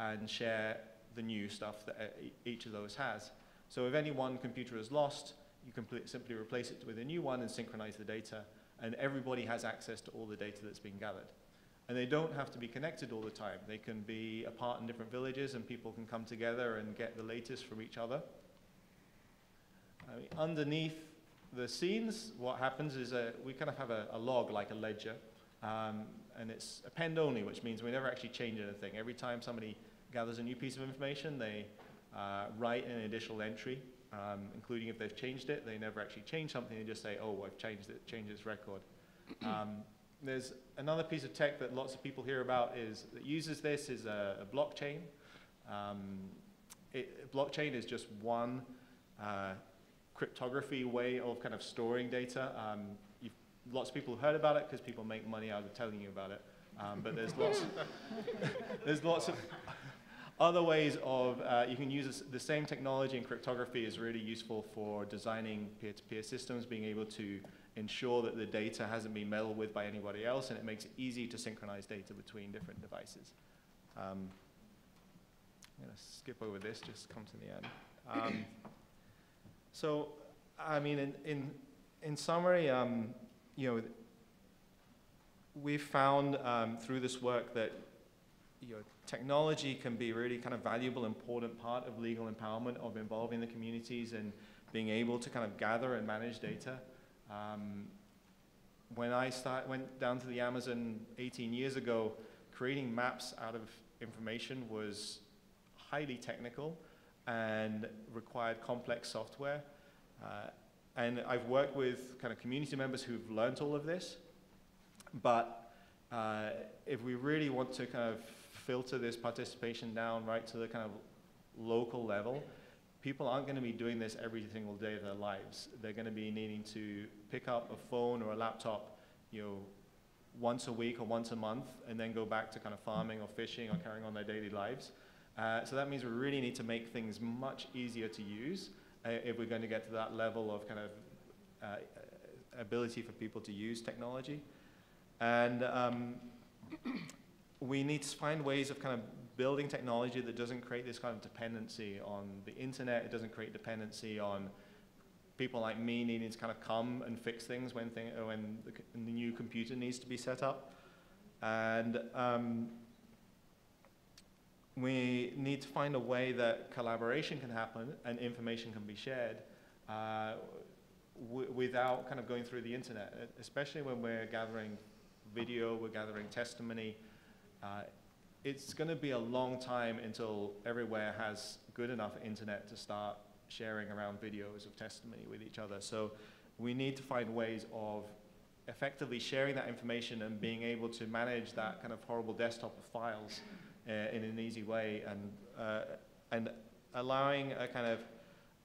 and share the new stuff that each of those has. So if any one computer is lost, you can simply replace it with a new one and synchronize the data, and everybody has access to all the data that's been gathered. And they don't have to be connected all the time. They can be apart in different villages, and people can come together and get the latest from each other. I mean, underneath the scenes, what happens is we kind of have a log, like a ledger, and it's append only, which means we never actually change anything. Every time somebody gathers a new piece of information, they write an additional entry, including if they've changed it. They never actually change something. They just say, oh, I've changed it, change this record. There's another piece of tech that lots of people hear about that uses this is a blockchain. Blockchain is just one cryptography way of kind of storing data. Lots of people have heard about it because people make money out of telling you about it. But there's lots of other ways of you can use the same technology, and cryptography is really useful for designing peer-to-peer systems, being able to ensure that the data hasn't been meddled with by anybody else, and it makes it easy to synchronize data between different devices. I'm going to skip over this, just come to the end. So, I mean, in summary, you know, we've found through this work that technology can be really kind of valuable, important part of legal empowerment, of involving the communities and being able to kind of gather and manage data. When I went down to the Amazon 18 years ago, creating maps out of information was highly technical and required complex software. And I've worked with kind of community members who've learned all of this. But if we really want to kind of filter this participation down right to the kind of local level, people aren't going to be doing this every single day of their lives. They're going to be needing to pick up a phone or a laptop, you know, once a week or once a month, and then go back to kind of farming or fishing or carrying on their daily lives. So that means we really need to make things much easier to use if we're going to get to that level of kind of ability for people to use technology. And we need to find ways of kind of building technology that doesn't create this kind of dependency on the internet. It doesn't create dependency on people like me needing to kind of come and fix things when the new computer needs to be set up. And we need to find a way that collaboration can happen and information can be shared without kind of going through the internet, especially when we're gathering video, we're gathering testimony. It's going to be a long time until everywhere has good enough internet to start sharing around videos of testimony with each other. So we need to find ways of effectively sharing that information and being able to manage that kind of horrible desktop of files in an easy way, and allowing a kind of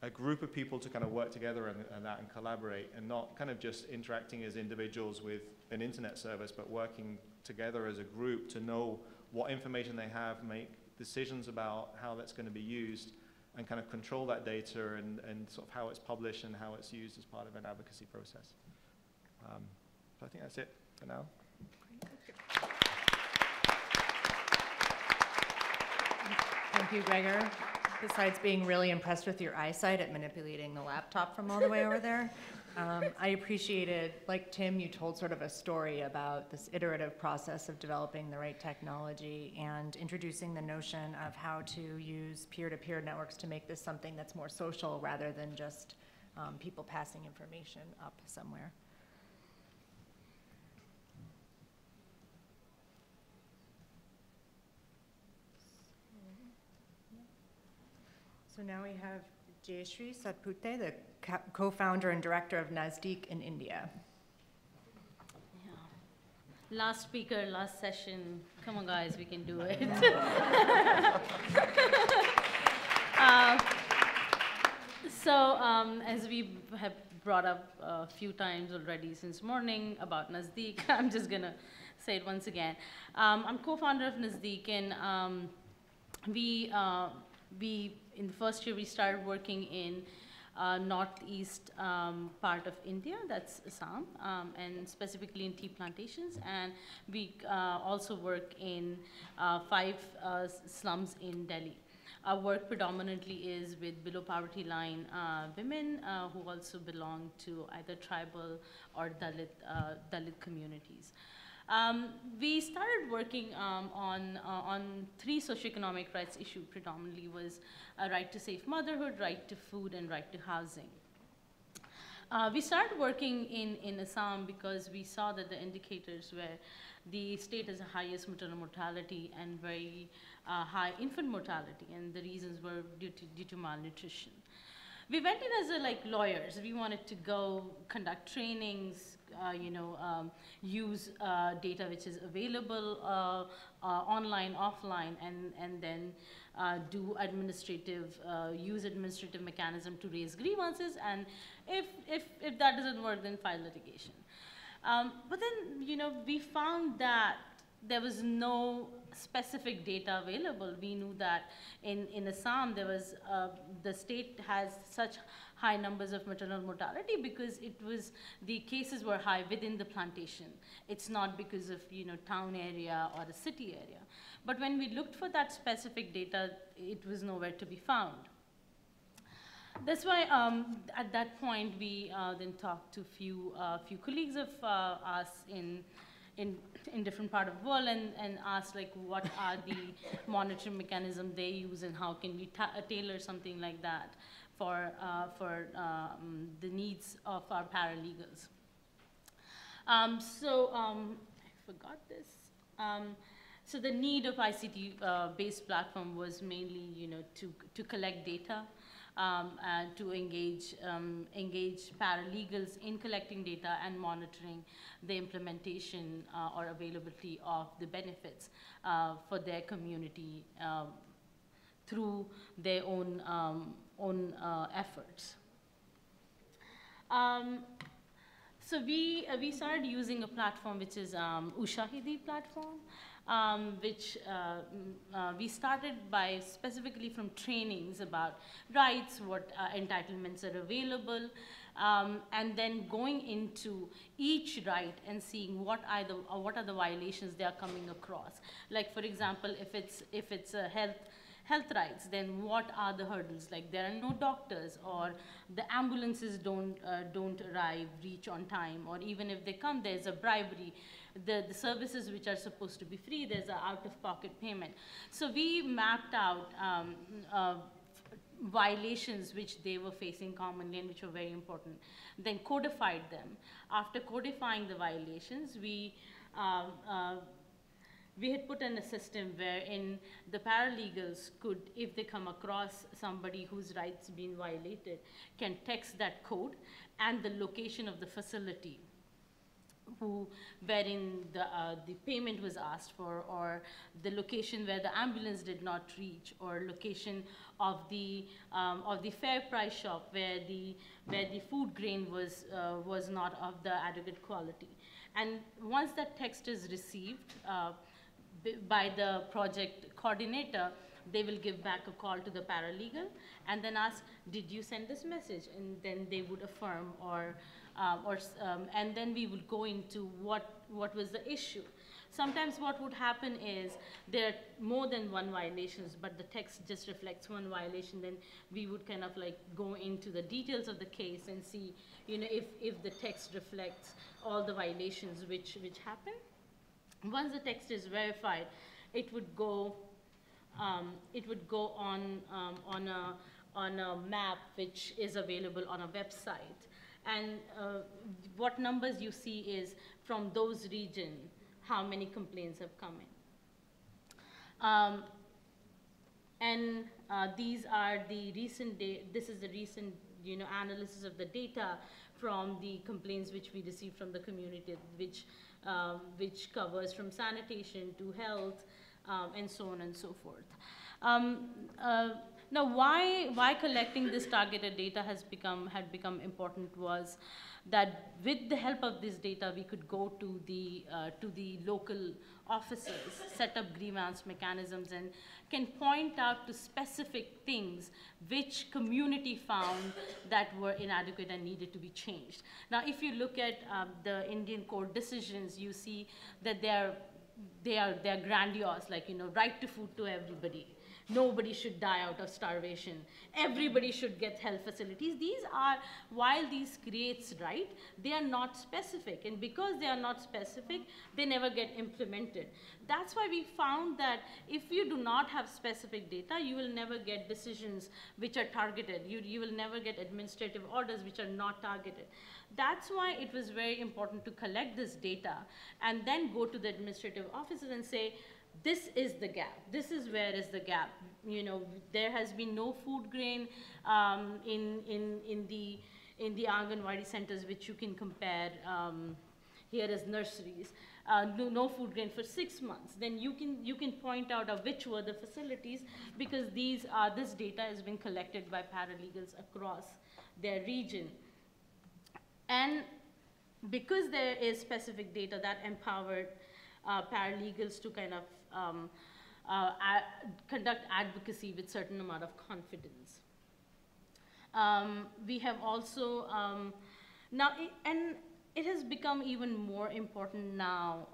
a group of people to kind of work together and collaborate, and not kind of just interacting as individuals with an internet service, but working together as a group to know what information they have, make decisions about how that's going to be used, and kind of control that data and sort of how it's published and how it's used as part of an advocacy process. So I think that's it for now. Thank you, Gregor. besides being really impressed with your eyesight at manipulating the laptop from all the way over there. I appreciated, like Tim, you told sort of a story about this iterative process of developing the right technology and introducing the notion of how to use peer-to-peer networks to make this something that's more social rather than just people passing information up somewhere. So now we have Jayashree Satpute, the co-founder and director of Nazdeek in India. Yeah. Last speaker, last session. Come on, guys, we can do it. As we have brought up a few times already since morning about Nazdeek, I'm just going to say it once again. I'm co-founder of Nazdeek, and we in the first year, we started working in northeast part of India, that's Assam, and specifically in tea plantations. And we also work in 5 slums in Delhi. Our work predominantly is with below poverty line women who also belong to either tribal or Dalit communities. We started working on 3 socioeconomic rights issues predominantly was a right to safe motherhood, right to food, and right to housing. We started working in Assam because we saw that the indicators where the state has the highest maternal mortality and very high infant mortality, and the reasons were due to malnutrition. We went in as lawyers. We wanted to go conduct trainings, use data which is available online, offline, and then do administrative, use administrative mechanism to raise grievances, and if that doesn't work, then file litigation. But then we found that there was no specific data available. We knew that in Assam, there was, the state has such high numbers of maternal mortality because it was, the cases were high within the plantation. It's not because of, town area or a city area. But when we looked for that specific data, it was nowhere to be found. That's why at that point, we then talked to few colleagues of us in different part of the world and ask what are the monitoring mechanisms they use and how can we tailor something like that for the needs of our paralegals. I forgot this. So the need of ICT based platform was mainly to collect data, and to engage paralegals in collecting data and monitoring the implementation or availability of the benefits for their community through their own efforts. So we started using a platform which is Ushahidi platform, which we started by specifically from trainings about rights, what entitlements are available, and then going into each right and seeing what are the violations they are coming across. Like for example, if it's a health rights, then what are the hurdles? Like there are no doctors, or the ambulances don't reach on time, or even if they come, there's a bribery. The services which are supposed to be free, there's an out-of-pocket payment. So we mapped out violations which they were facing commonly and which were very important, then codified them. After codifying the violations, we had put in a system wherein the paralegals could, if they come across somebody whose rights been violated, can text that code and the location of the facility wherein the payment was asked for, or the location where the ambulance did not reach, or location of the fair price shop where the food grain was not of the adequate quality. And once that text is received by the project coordinator, they will give back a call to the paralegal and then ask, did you send this message? And then they would affirm and then we would go into what was the issue. Sometimes what would happen is there are more than one violations, but the text just reflects one violation. Then we would kind of like go into the details of the case and see, you know, if the text reflects all the violations which happen. Once the text is verified, it would go on a map which is available on a website. And what numbers you see is from those regions, how many complaints have come in. These are the recent data. This is the recent, you know, analysis of the data from the complaints which we received from the community, which covers from sanitation to health, and so on and so forth. Now, why collecting this targeted data had become important was that with the help of this data, we could go to the local officers, set up grievance mechanisms, and can point out to specific things which community found that were inadequate and needed to be changed. Now, if you look at the Indian court decisions, you see that they are grandiose, like, you know, right to food to everybody. Nobody should die out of starvation. Everybody should get health facilities. These are, while these creates right, they are not specific. And because they are not specific, they never get implemented. That's why we found that if you do not have specific data, you will never get decisions which are targeted. You will never get administrative orders which are not targeted. That's why it was very important to collect this data and then go to the administrative offices and say, this is the gap. This is where is the gap. You know, there has been no food grain in the Anganwadi centers, which you can compare here as nurseries. No food grain for 6 months. Then you can point out of which were the facilities, because this data has been collected by paralegals across their region. And because there is specific data that empowered paralegals to kind of conduct advocacy with certain amount of confidence. We have also, it has become even more important now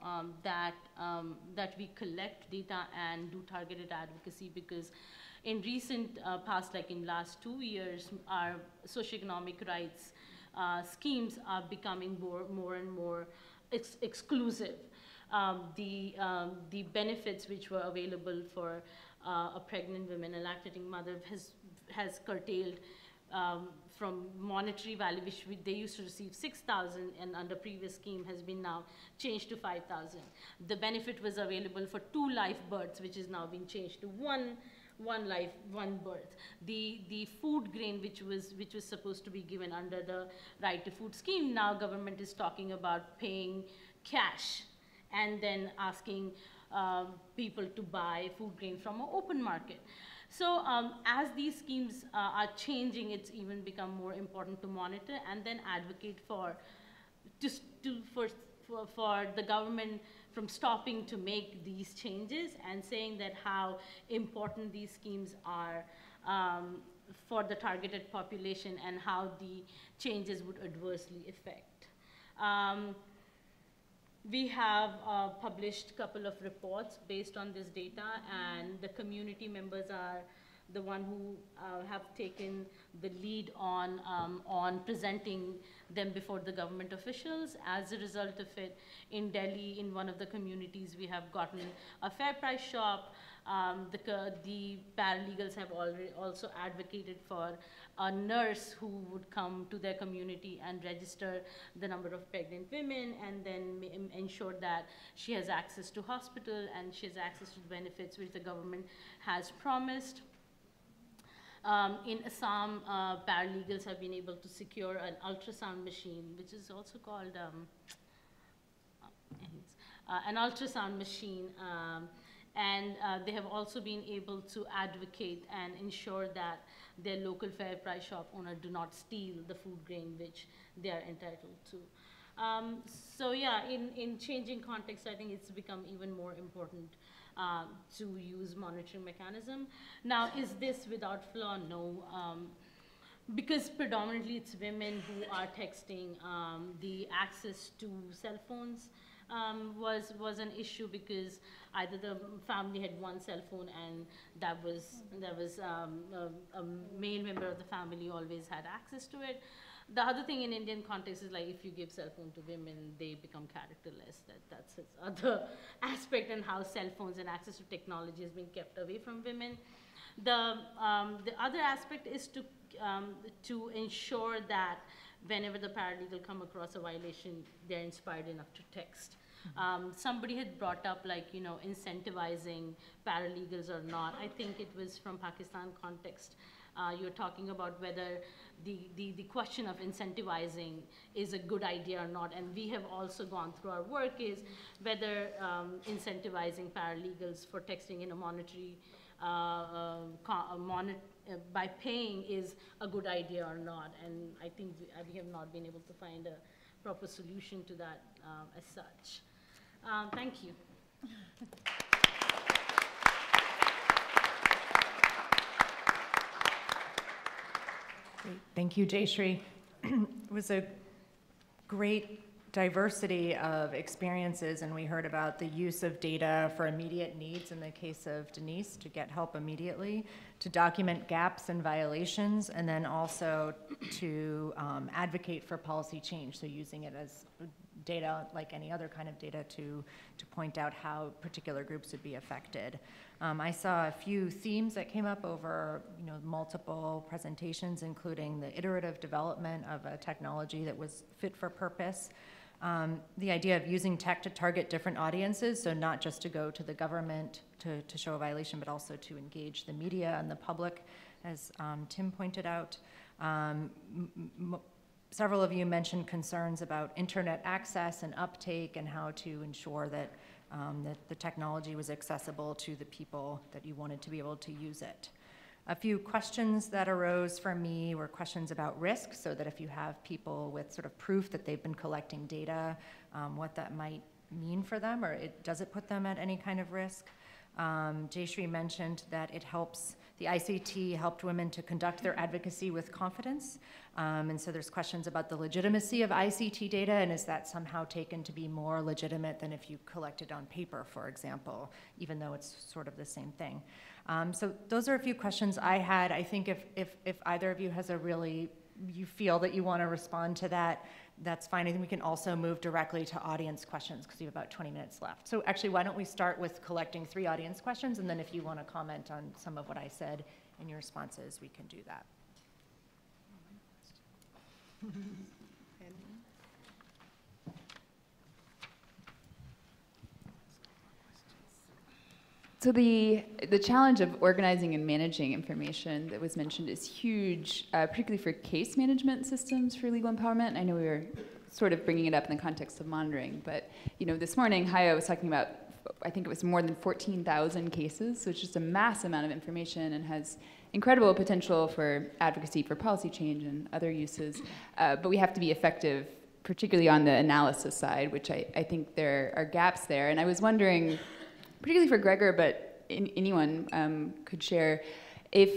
that we collect data and do targeted advocacy, because in recent past, like in last 2 years, our socioeconomic rights schemes are becoming more and more exclusive. The benefits which were available for a pregnant woman, a lactating mother, has curtailed from monetary value, which they used to receive 6,000, and under previous scheme has been now changed to 5,000. The benefit was available for 2 live births, which is now been changed to one life, one birth. The food grain which was supposed to be given under the right to food scheme, now government is talking about paying cash, and then asking people to buy food grain from an open market. So as these schemes are changing, it's even become more important to monitor and then advocate for the government from stopping to make these changes and saying that how important these schemes are for the targeted population and how the changes would adversely affect. We have published a couple of reports based on this data, and the community members are the one who have taken the lead on presenting them before the government officials. As a result of it, in Delhi, in one of the communities, we have gotten a fair price shop. The paralegals have already also advocated for a nurse who would come to their community and register the number of pregnant women and then ensure that she has access to hospital and she has access to benefits which the government has promised. In Assam, paralegals have been able to secure an ultrasound machine, which is also called an ultrasound machine. And they have also been able to advocate and ensure that their local fair price shop owner do not steal the food grain which they are entitled to. So yeah, in changing context, I think it's become even more important to use monitoring mechanism. Now, is this without flaw? No. Because predominantly it's women who are texting. The access to cell phones was an issue because either the family had one cell phone and a male member of the family always had access to it. The other thing in Indian context is, like, if you give cell phone to women, they become characterless. That's its other aspect, and how cell phones and access to technology has been kept away from women. The other aspect is to ensure that whenever the paralegal come across a violation, they're inspired enough to text. Somebody had brought up, like, you know, incentivizing paralegals or not. I think it was from Pakistan context. You're talking about whether the question of incentivizing is a good idea or not, and we have also gone through our work is whether incentivizing paralegals for texting in a monetary by paying is a good idea or not, and I think we have not been able to find a proper solution to that as such. Thank you. Great. Thank you, Jayashree. It was a great diversity of experiences, and we heard about the use of data for immediate needs in the case of Denise to get help immediately, to document gaps and violations, and then also to advocate for policy change, so using it as data like any other kind of data to point out how particular groups would be affected. I saw a few themes that came up over, you know, multiple presentations, including the iterative development of a technology that was fit for purpose, the idea of using tech to target different audiences, so not just to go to the government to show a violation, but also to engage the media and the public, as Tim pointed out. Several of you mentioned concerns about internet access and uptake and how to ensure that, that the technology was accessible to the people that you wanted to be able to use it. A few questions that arose for me were questions about risk, so that if you have people with sort of proof that they've been collecting data, what that might mean for them, or does it put them at any kind of risk? Jayashree mentioned that it helps, the ICT helped women to conduct their advocacy with confidence. And so there's questions about the legitimacy of ICT data, and is that somehow taken to be more legitimate than if you collect it on paper, for example, even though it's sort of the same thing. So those are a few questions I had. I think if either of you has a really, you feel that you want to respond to that, that's fine. I think we can also move directly to audience questions because we have about 20 minutes left. So actually, why don't we start with collecting 3 audience questions, and then if you want to comment on some of what I said in your responses, we can do that. So the challenge of organizing and managing information that was mentioned is huge, particularly for case management systems for legal empowerment. I know we were sort of bringing it up in the context of monitoring, but you know, this morning, Hayo was talking about, I think it was more than 14,000 cases, so it's just a mass amount of information and has incredible potential for advocacy for policy change and other uses, but we have to be effective, particularly on the analysis side, which I think there are gaps there. And I was wondering, particularly for Gregor, but anyone could share, if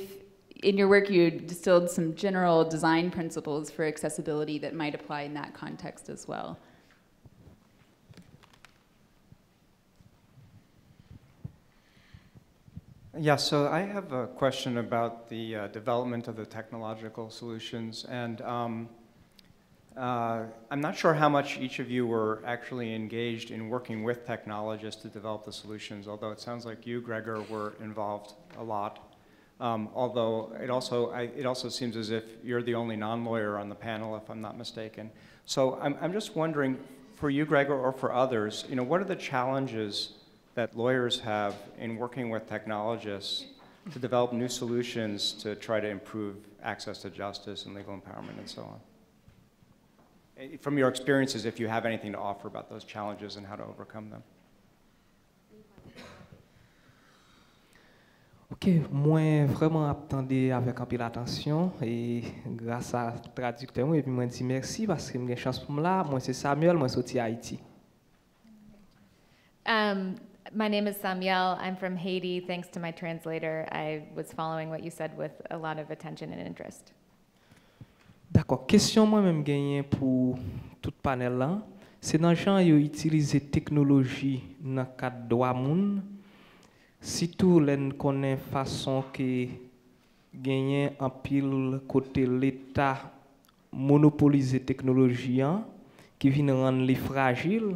in your work you distilled some general design principles for accessibility that might apply in that context as well. Yeah, so I have a question about the development of the technological solutions, and I'm not sure how much each of you were actually engaged in working with technologists to develop the solutions, although it sounds like you, Gregor, were involved a lot. Although it also seems as if you're the only non-lawyer on the panel, if I'm not mistaken. So I'm just wondering, for you, Gregor, or for others, you know, what are the challenges that lawyers have in working with technologists to develop new solutions to try to improve access to justice and legal empowerment and so on? From your experiences, if you have anything to offer about those challenges and how to overcome them. Ok, moi vraiment attendais avec un peu d'attention et grâce à traducteur et puis moi dis merci parce que j'ai une chance pour moi là. Moi c'est Samuel, moi sorti Haïti. My name is Samuel. I'm from Haiti. Thanks to my translator, I was following what you said with a lot of attention and interest. D'accord. Question moi-même gagnée pour tout panel là, ces gens ont utilisé technologie dans le cadre de droit monde, surtout les connaît façon que gagner en pile côté l'État monopoliser technologie qui vient rendre les fragiles.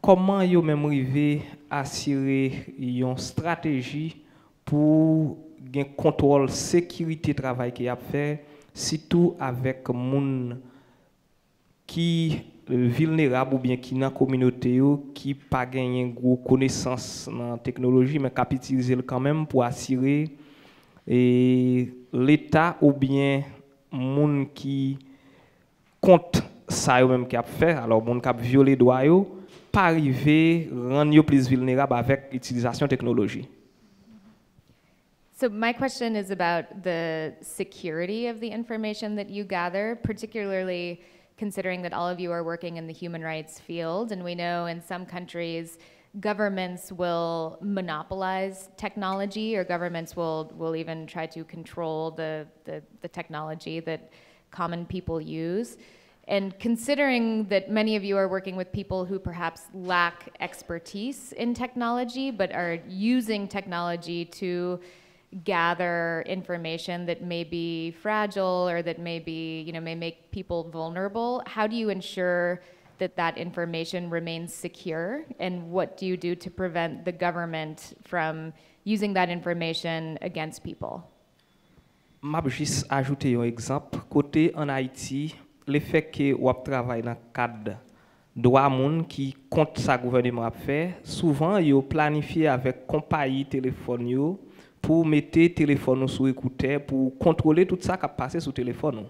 Comment yo même arrivé à assurer une stratégie pour gain contrôle sécurité travail qui a fait surtout avec moun qui vulnérable ou bien qui dans communauté qui pas gagné gros connaissance dans technologie mais capitaliser quand même pour assurer et l'État ou bien moun qui compte ça yo même qui a fait alors moun qui a violé droit yo pas arriver rendre plus vulnérable avec l'utilisation technologie. So my question is about the security of the information that you gather, particularly considering that all of you are working in the human rights field, and we know in some countries governments will monopolize technology, or governments will even try to control the technology that common people use. And considering that many of you are working with people who perhaps lack expertise in technology, but are using technology to gather information that may be fragile or that may be, you know, may make people vulnerable, how do you ensure that that information remains secure? And what do you do to prevent the government from using that information against people? M'a juste ajouter un exemple. Côté en Haïti, le fait que on travaille dans cadre droit monde qui compte sa gouvernement a fait, souvent yo planifié avec compagnie téléphone yo pour mettre téléphone sur écouteur pour contrôler tout ça qui passe sur téléphone.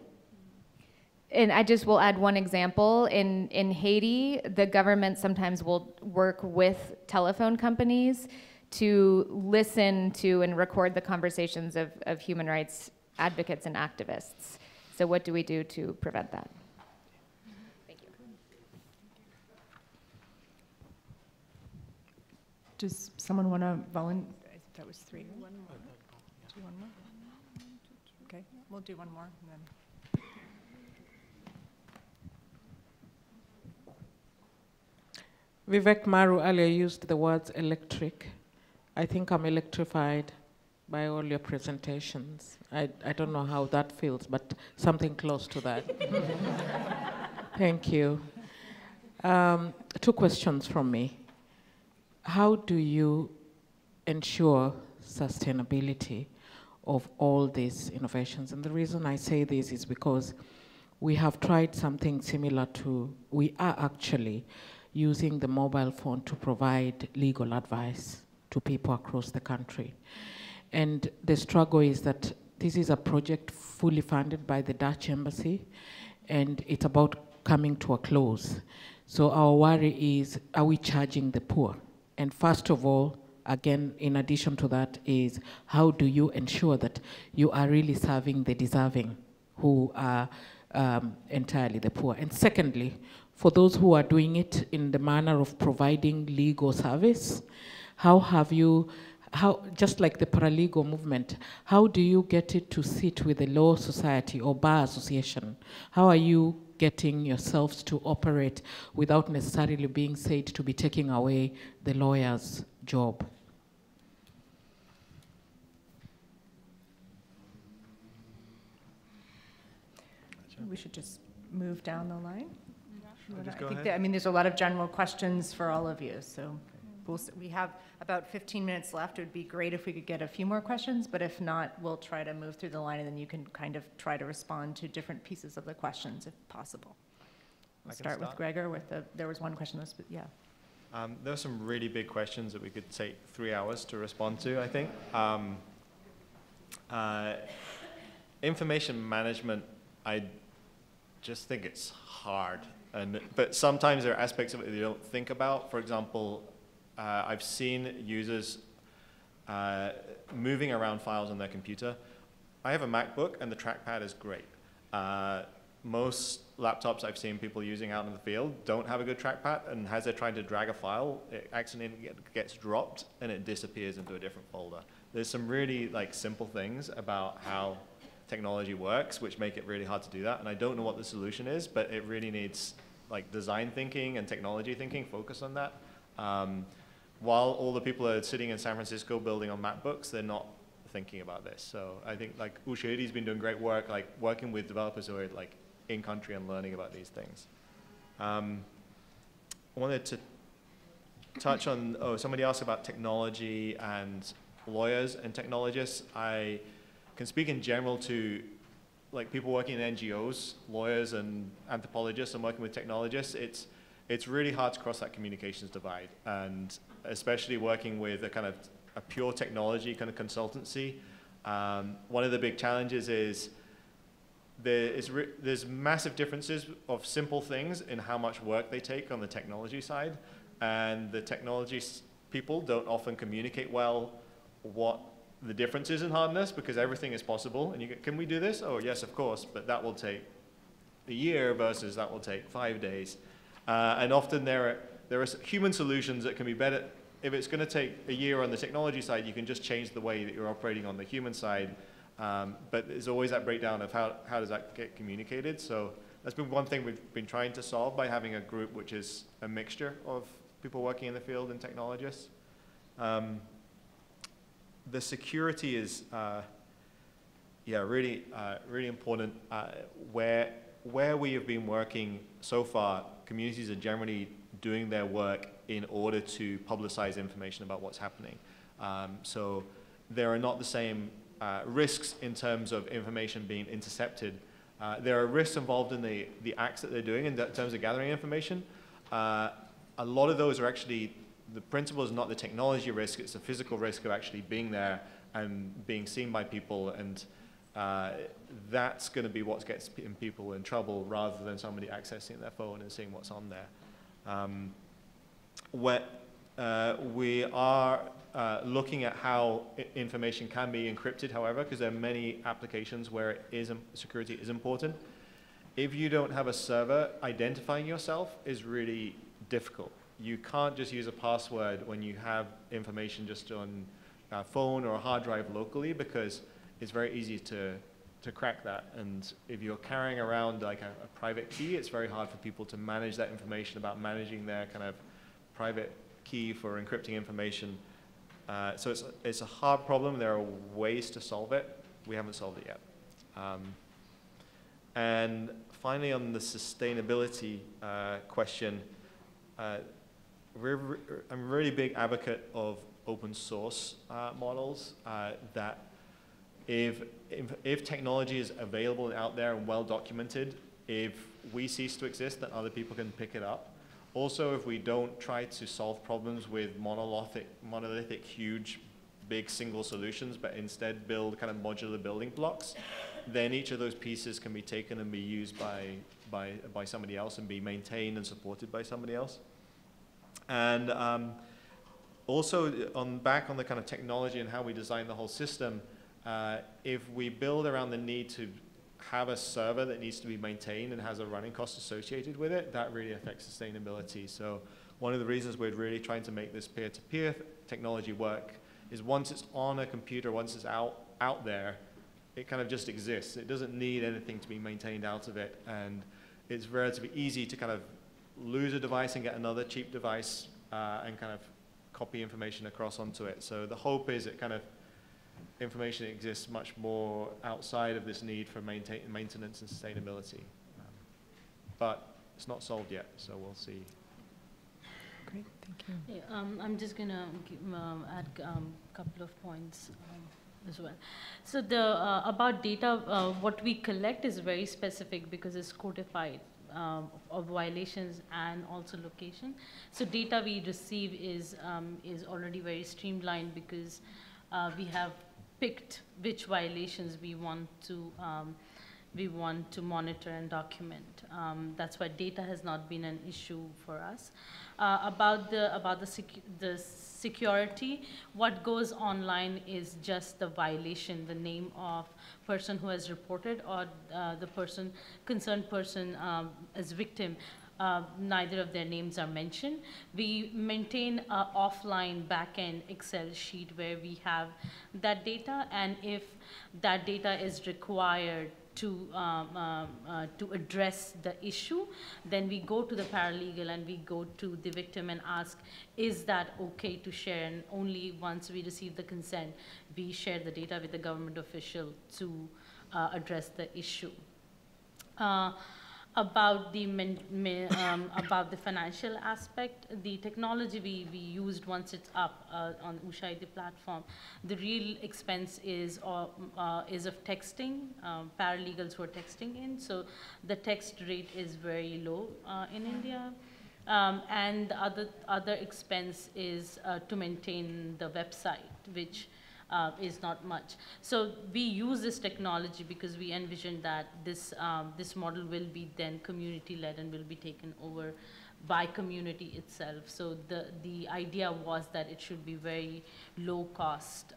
And I just will add one example. In Haiti, the government sometimes will work with telephone companies to listen to and record the conversations of human rights advocates and activists. So what do we do to prevent that? Thank you. Does someone want to volunteer? That was three. One more. Do one more? Okay, we'll do one more. And then. Vivek Maru earlier used the words electric. I think I'm electrified by all your presentations. I don't know how that feels, but something close to that. Thank you. 2 questions from me. How do you ensure sustainability of all these innovations? And the reason I say this is because we have tried something similar to, we are actually using the mobile phone to provide legal advice to people across the country. And the struggle is that this is a project fully funded by the Dutch embassy, and it's about coming to a close. So our worry is, are we charging the poor? And first of all, again, in addition to that is, how do you ensure that you are really serving the deserving who are entirely the poor? And secondly, for those who are doing it in the manner of providing legal service, how have you, just like the paralegal movement, how do you get it to sit with the law society or bar association? How are you getting yourselves to operate without necessarily being said to be taking away the lawyer's job? We should just move down the line. I mean, there's a lot of general questions for all of you, so we have about 15 minutes left. It would be great if we could get a few more questions, but if not, we'll try to move through the line, and then you can kind of try to respond to different pieces of the questions if possible. We'll start with Gregor. There was one question. Yeah. There are some really big questions that we could take 3 hours to respond to, I think. Information management, I just think it's hard. But sometimes there are aspects of it that you don't think about. For example, I've seen users moving around files on their computer. I have a MacBook, and the trackpad is great. Most laptops I've seen people using out in the field don't have a good trackpad, and as they're trying to drag a file, it accidentally gets dropped, and it disappears into a different folder. There's some really simple things about how technology works, which make it really hard to do that. And I don't know what the solution is, but it really needs like design thinking and technology thinking focused on that. While all the people are sitting in San Francisco building on MacBooks, they're not thinking about this. So I think like Ushahidi 's been doing great work, like working with developers who are like in country and learning about these things. I wanted to touch on, oh, somebody asked about technology and lawyers and technologists. I can speak in general to like people working in NGOs, lawyers and anthropologists, and working with technologists. It's really hard to cross that communications divide, and especially working with a kind of a pure technology kind of consultancy. One of the big challenges is there's massive differences of simple things in how much work they take on the technology side, and the technology people don't often communicate well what the difference is in hardness, because everything is possible, and you can we do this? Oh yes, of course, but that will take a year versus that will take 5 days. And often there are human solutions that can be better. If it's going to take a year on the technology side, you can just change the way that you're operating on the human side. But there's always that breakdown of how does that get communicated. So that's been one thing we've been trying to solve by having a group which is a mixture of people working in the field and technologists. The security is, really important. Where we have been working so far, communities are generally doing their work in order to publicize information about what's happening. So there are not the same risks in terms of information being intercepted. There are risks involved in the acts that they're doing in terms of gathering information. A lot of those are actually, the principle is not the technology risk, it's the physical risk of actually being there and being seen by people, and that's going to be what gets people in trouble rather than somebody accessing their phone and seeing what's on there. We are looking at how information can be encrypted, however, because there are many applications where it is, security is important. If you don't have a server, identifying yourself is really difficult. You can't just use a password when you have information just on a phone or a hard drive locally, because it's very easy to crack that. And if you're carrying around like a private key, it's very hard for people to manage that information about managing their kind of private key for encrypting information. So it's a hard problem. There are ways to solve it. We haven't solved it yet. And finally, on the sustainability question, I'm a really big advocate of open source models that If technology is available out there and well documented, if we cease to exist, then other people can pick it up. Also, if we don't try to solve problems with monolithic huge, big single solutions, but instead build kind of modular building blocks, then each of those pieces can be taken and be used by somebody else and be maintained and supported by somebody else. And also, back on the kind of technology and how we design the whole system, if we build around the need to have a server that needs to be maintained and has a running cost associated with it, that really affects sustainability. So one of the reasons we're really trying to make this peer-to-peer technology work is once it's on a computer, once it's out there, it kind of just exists. It doesn't need anything to be maintained out of it, and it's relatively easy to kind of lose a device and get another cheap device and kind of copy information across onto it. So the hope is it kind of information exists much more outside of this need for maintenance and sustainability. But it's not solved yet, so we'll see. Great, thank you. Yeah, I'm just going to add a couple of points as well. So about data, what we collect is very specific because it's codified of violations and also location. So data we receive is already very streamlined because we have picked which violations we want to monitor and document. That's why data has not been an issue for us. About the security, what goes online is just the violation, the name of person who has reported or the concerned person as victim. Neither of their names are mentioned. We maintain an offline backend Excel sheet where we have that data, and if that data is required to address the issue. Then we go to the paralegal and we go to the victim and ask, is that okay to share? And only once we receive the consent, we share the data with the government official to address the issue. About the financial aspect, the technology we used once it's up on Ushahidi platform, the real expense is of texting, paralegals who are texting in, so the text rate is very low in India. And the other expense is to maintain the website, which is not much. So we use this technology because we envision that this, this model will be then community-led and will be taken over by community itself. So the idea was that it should be very low-cost,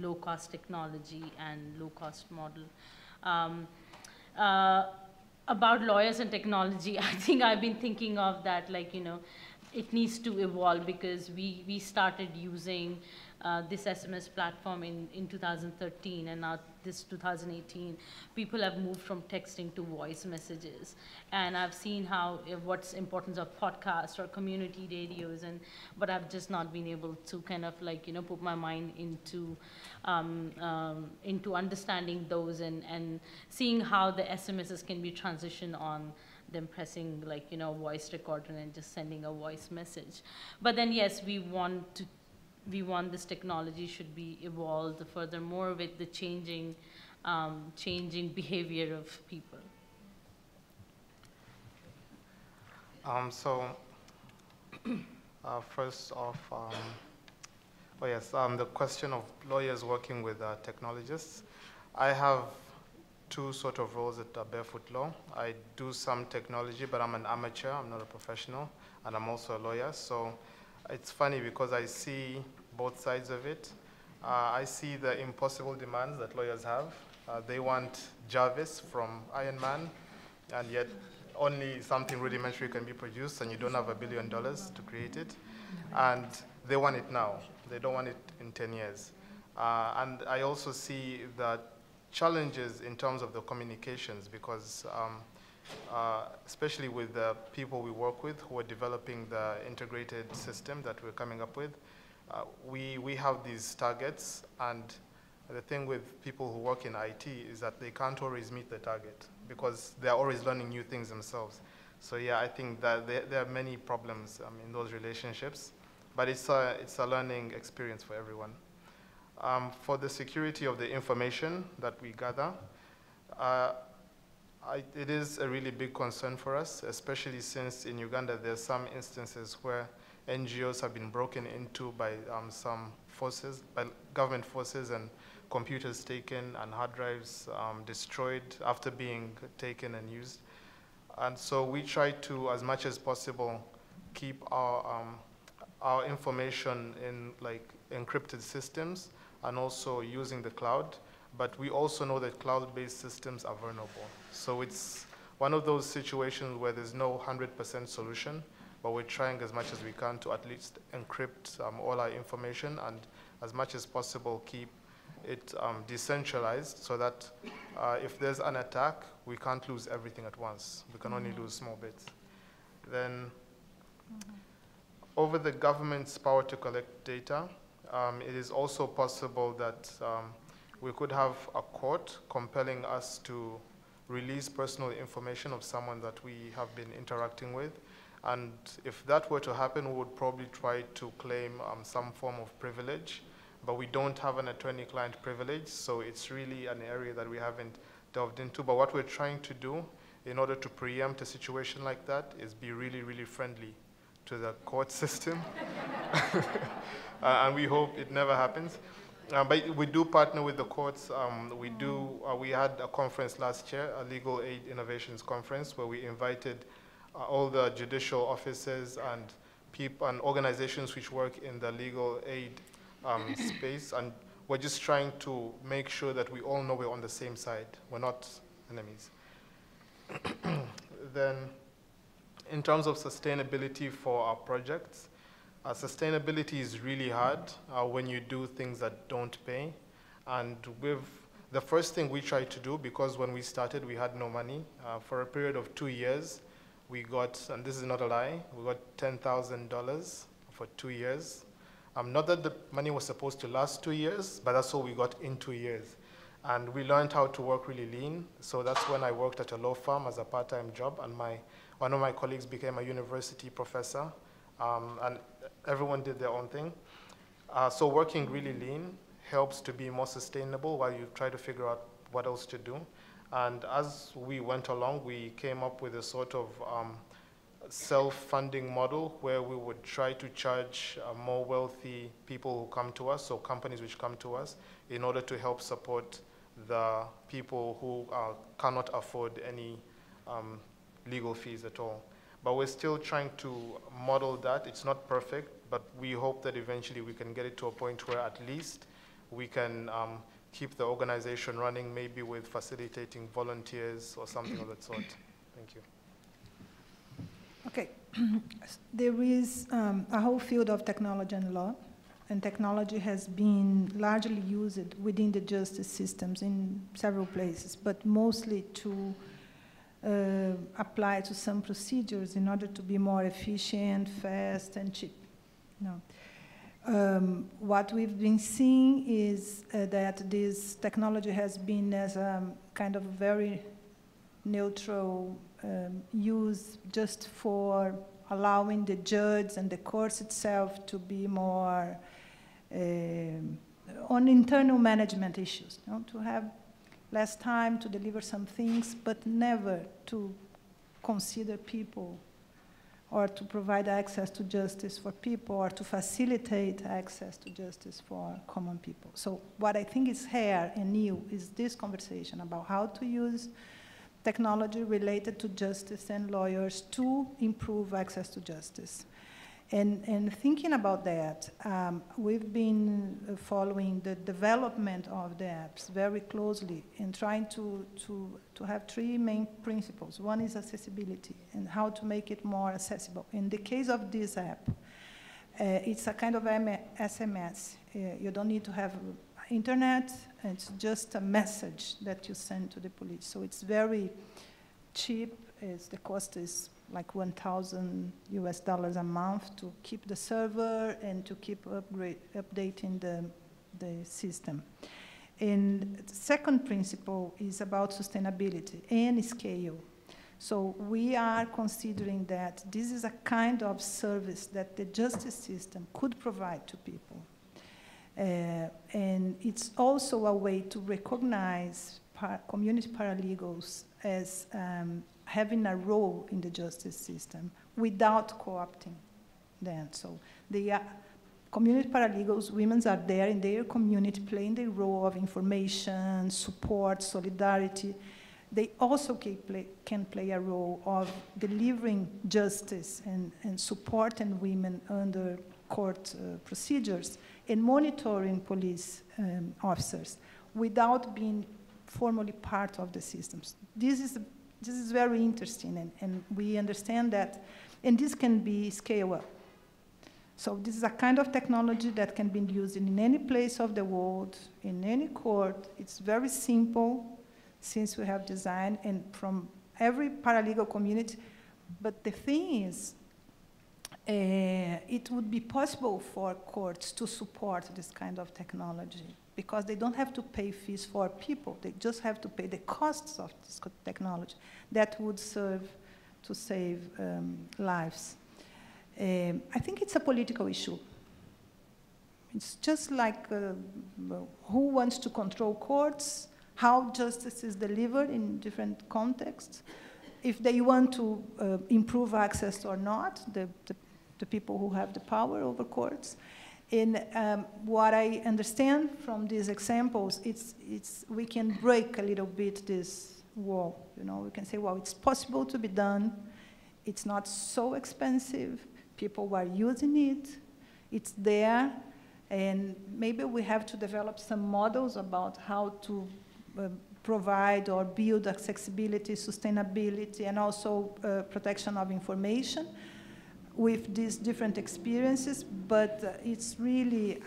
low-cost technology and low-cost model. About lawyers and technology, I think I've been thinking of that, like, you know, it needs to evolve because we started using this SMS platform in 2013, and now this 2018, people have moved from texting to voice messages. And I've seen how, what's importance of podcasts or community radios, and, but I've just not been able to kind of like, you know, put my mind into understanding those and seeing how the SMSs can be transitioned on them pressing, like, you know, voice recorder and just sending a voice message. But then, yes, we want this technology should be evolved furthermore with the changing behavior of people. First off, the question of lawyers working with technologists. I have two sort of roles at Barefoot Law. I do some technology, but I'm an amateur, I'm not a professional, and I'm also a lawyer. So it's funny because I see both sides of it. I see the impossible demands that lawyers have. They want Jarvis from Iron Man, and yet only something rudimentary can be produced, and you don't have $1 billion to create it. And they want it now. They don't want it in 10 years. And I also see that challenges in terms of the communications, because especially with the people we work with who are developing the integrated system that we're coming up with, we have these targets, and the thing with people who work in IT is that they can't always meet the target because they're always learning new things themselves. So yeah, I think that there are many problems in those relationships, but it's a learning experience for everyone. For the security of the information that we gather, it is a really big concern for us, especially since in Uganda there are some instances where NGOs have been broken into by some forces, by government forces, and computers taken and hard drives destroyed after being taken and used. And so we try to, as much as possible, keep our information in like encrypted systems, and also using the cloud, but we also know that cloud-based systems are vulnerable. So it's one of those situations where there's no 100% solution, but we're trying as much as we can to at least encrypt all our information and as much as possible keep it decentralized so that if there's an attack, we can't lose everything at once. We can only lose small bits. Then over the government's power to collect data, it is also possible that we could have a court compelling us to release personal information of someone that we have been interacting with. And if that were to happen, we would probably try to claim some form of privilege, but we don't have an attorney-client privilege, so it's really an area that we haven't delved into. But what we're trying to do in order to preempt a situation like that is be really, really friendly to the court system. And we hope it never happens. But we do partner with the courts. We had a conference last year, a Legal Aid Innovations Conference, where we invited all the judicial officers and people and organizations which work in the legal aid space. And we're just trying to make sure that we all know we're on the same side. We're not enemies. Then, in terms of sustainability for our projects, sustainability is really hard when you do things that don't pay. And The first thing we tried to do, because when we started, we had no money. For a period of 2 years, we got, and this is not a lie, we got $10,000 for 2 years. Not that the money was supposed to last 2 years, but that's all we got in 2 years. And we learned how to work really lean. So that's when I worked at a law firm as a part-time job, and one of my colleagues became a university professor, and everyone did their own thing. So working really lean helps to be more sustainable while you try to figure out what else to do. And as we went along, we came up with a sort of self-funding model where we would try to charge more wealthy people who come to us, so companies which come to us, in order to help support the people who cannot afford any legal fees at all. But we're still trying to model that. It's not perfect, but we hope that eventually we can get it to a point where at least we can keep the organization running, maybe with facilitating volunteers or something of that sort. Thank you. Okay, there is a whole field of technology and law, and technology has been largely used within the justice systems in several places, but mostly to apply to some procedures in order to be more efficient, fast, and cheap. No. What we've been seeing is that this technology has been as a kind of very neutral use just for allowing the judge and the courts itself to be more on internal management issues, you know, to have less time to deliver some things, but never to consider people or to provide access to justice for people or to facilitate access to justice for common people. So what I think is rare and new is this conversation about how to use technology related to justice and lawyers to improve access to justice. And thinking about that, we've been following the development of the apps very closely and trying to have three main principles. One is accessibility and how to make it more accessible. In the case of this app, it's a kind of SMS. You don't need to have internet, it's just a message that you send to the police. So it's very cheap. The cost is like $1,000 a month to keep the server and to keep updating the system. And the second principle is about sustainability and scale. So we are considering that this is a kind of service that the justice system could provide to people. And it's also a way to recognize community paralegals as having a role in the justice system without co-opting them. So the community paralegals, women are there in their community playing the role of information, support, solidarity. They also can play a role of delivering justice and supporting women under court procedures and monitoring police officers without being formally part of the systems. This is very interesting, and we understand that, and this can be scaled up. So this is a kind of technology that can be used in any place of the world, in any court. It's very simple since we have designed and from every paralegal community. But the thing is, it would be possible for courts to support this kind of technology, because they don't have to pay fees for people. They just have to pay the costs of this technology that would serve to save lives. I think it's a political issue. It's just like who wants to control courts, how justice is delivered in different contexts, if they want to improve access or not, the people who have the power over courts. And what I understand from these examples, we can break a little bit this wall. You know, we can say, well, it's possible to be done. It's not so expensive. People are using it. It's there. And maybe we have to develop some models about how to provide or build accessibility, sustainability, and also protection of information with these different experiences, but it's really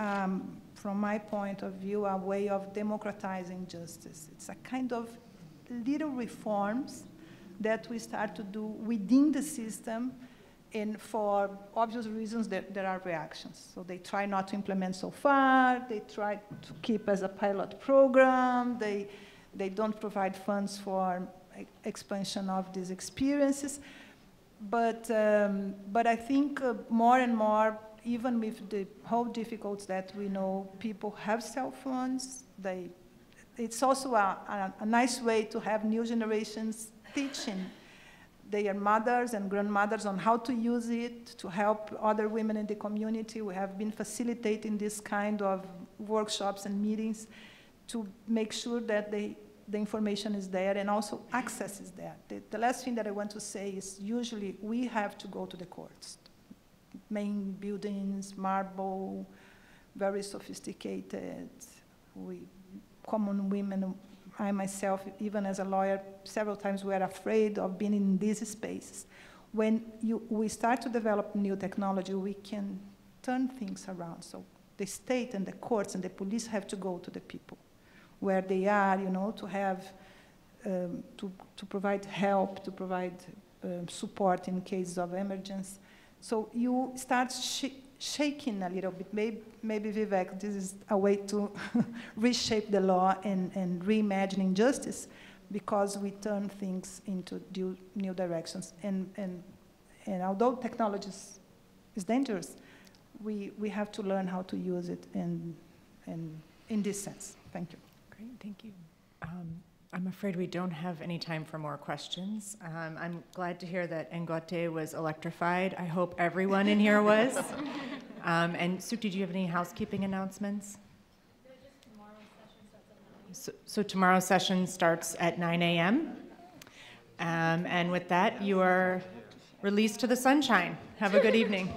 from my point of view, a way of democratizing justice. It's a kind of little reforms that we start to do within the system, and for obvious reasons there are reactions. So they try not to implement so far, they try to keep as a pilot program, they don't provide funds for expansion of these experiences. But I think more and more, even with the whole difficulties that we know, people have cell phones. It's also a nice way to have new generations teaching their mothers and grandmothers on how to use it to help other women in the community. We have been facilitating this kind of workshops and meetings to make sure that the information is there and also access is there. The last thing that I want to say is usually we have to go to the courts. Main buildings, marble, very sophisticated. Common women, I myself, even as a lawyer, several times were afraid of being in these spaces. When we start to develop new technology, we can turn things around. So the state and the courts and the police have to go to the people where they are, you know, to have, to provide help, to provide support in cases of emergency. So you start shaking a little bit. Maybe Vivek, this is a way to reshape the law and reimagining justice, because we turn things into new directions. And although technology is dangerous, we have to learn how to use it in this sense. Thank you. Great, thank you. I'm afraid we don't have any time for more questions. I'm glad to hear that Ngote was electrified. I hope everyone in here was. And Sukti, do you have any housekeeping announcements? So tomorrow's session starts at 9 a.m. And with that, you are released to the sunshine. Have a good evening.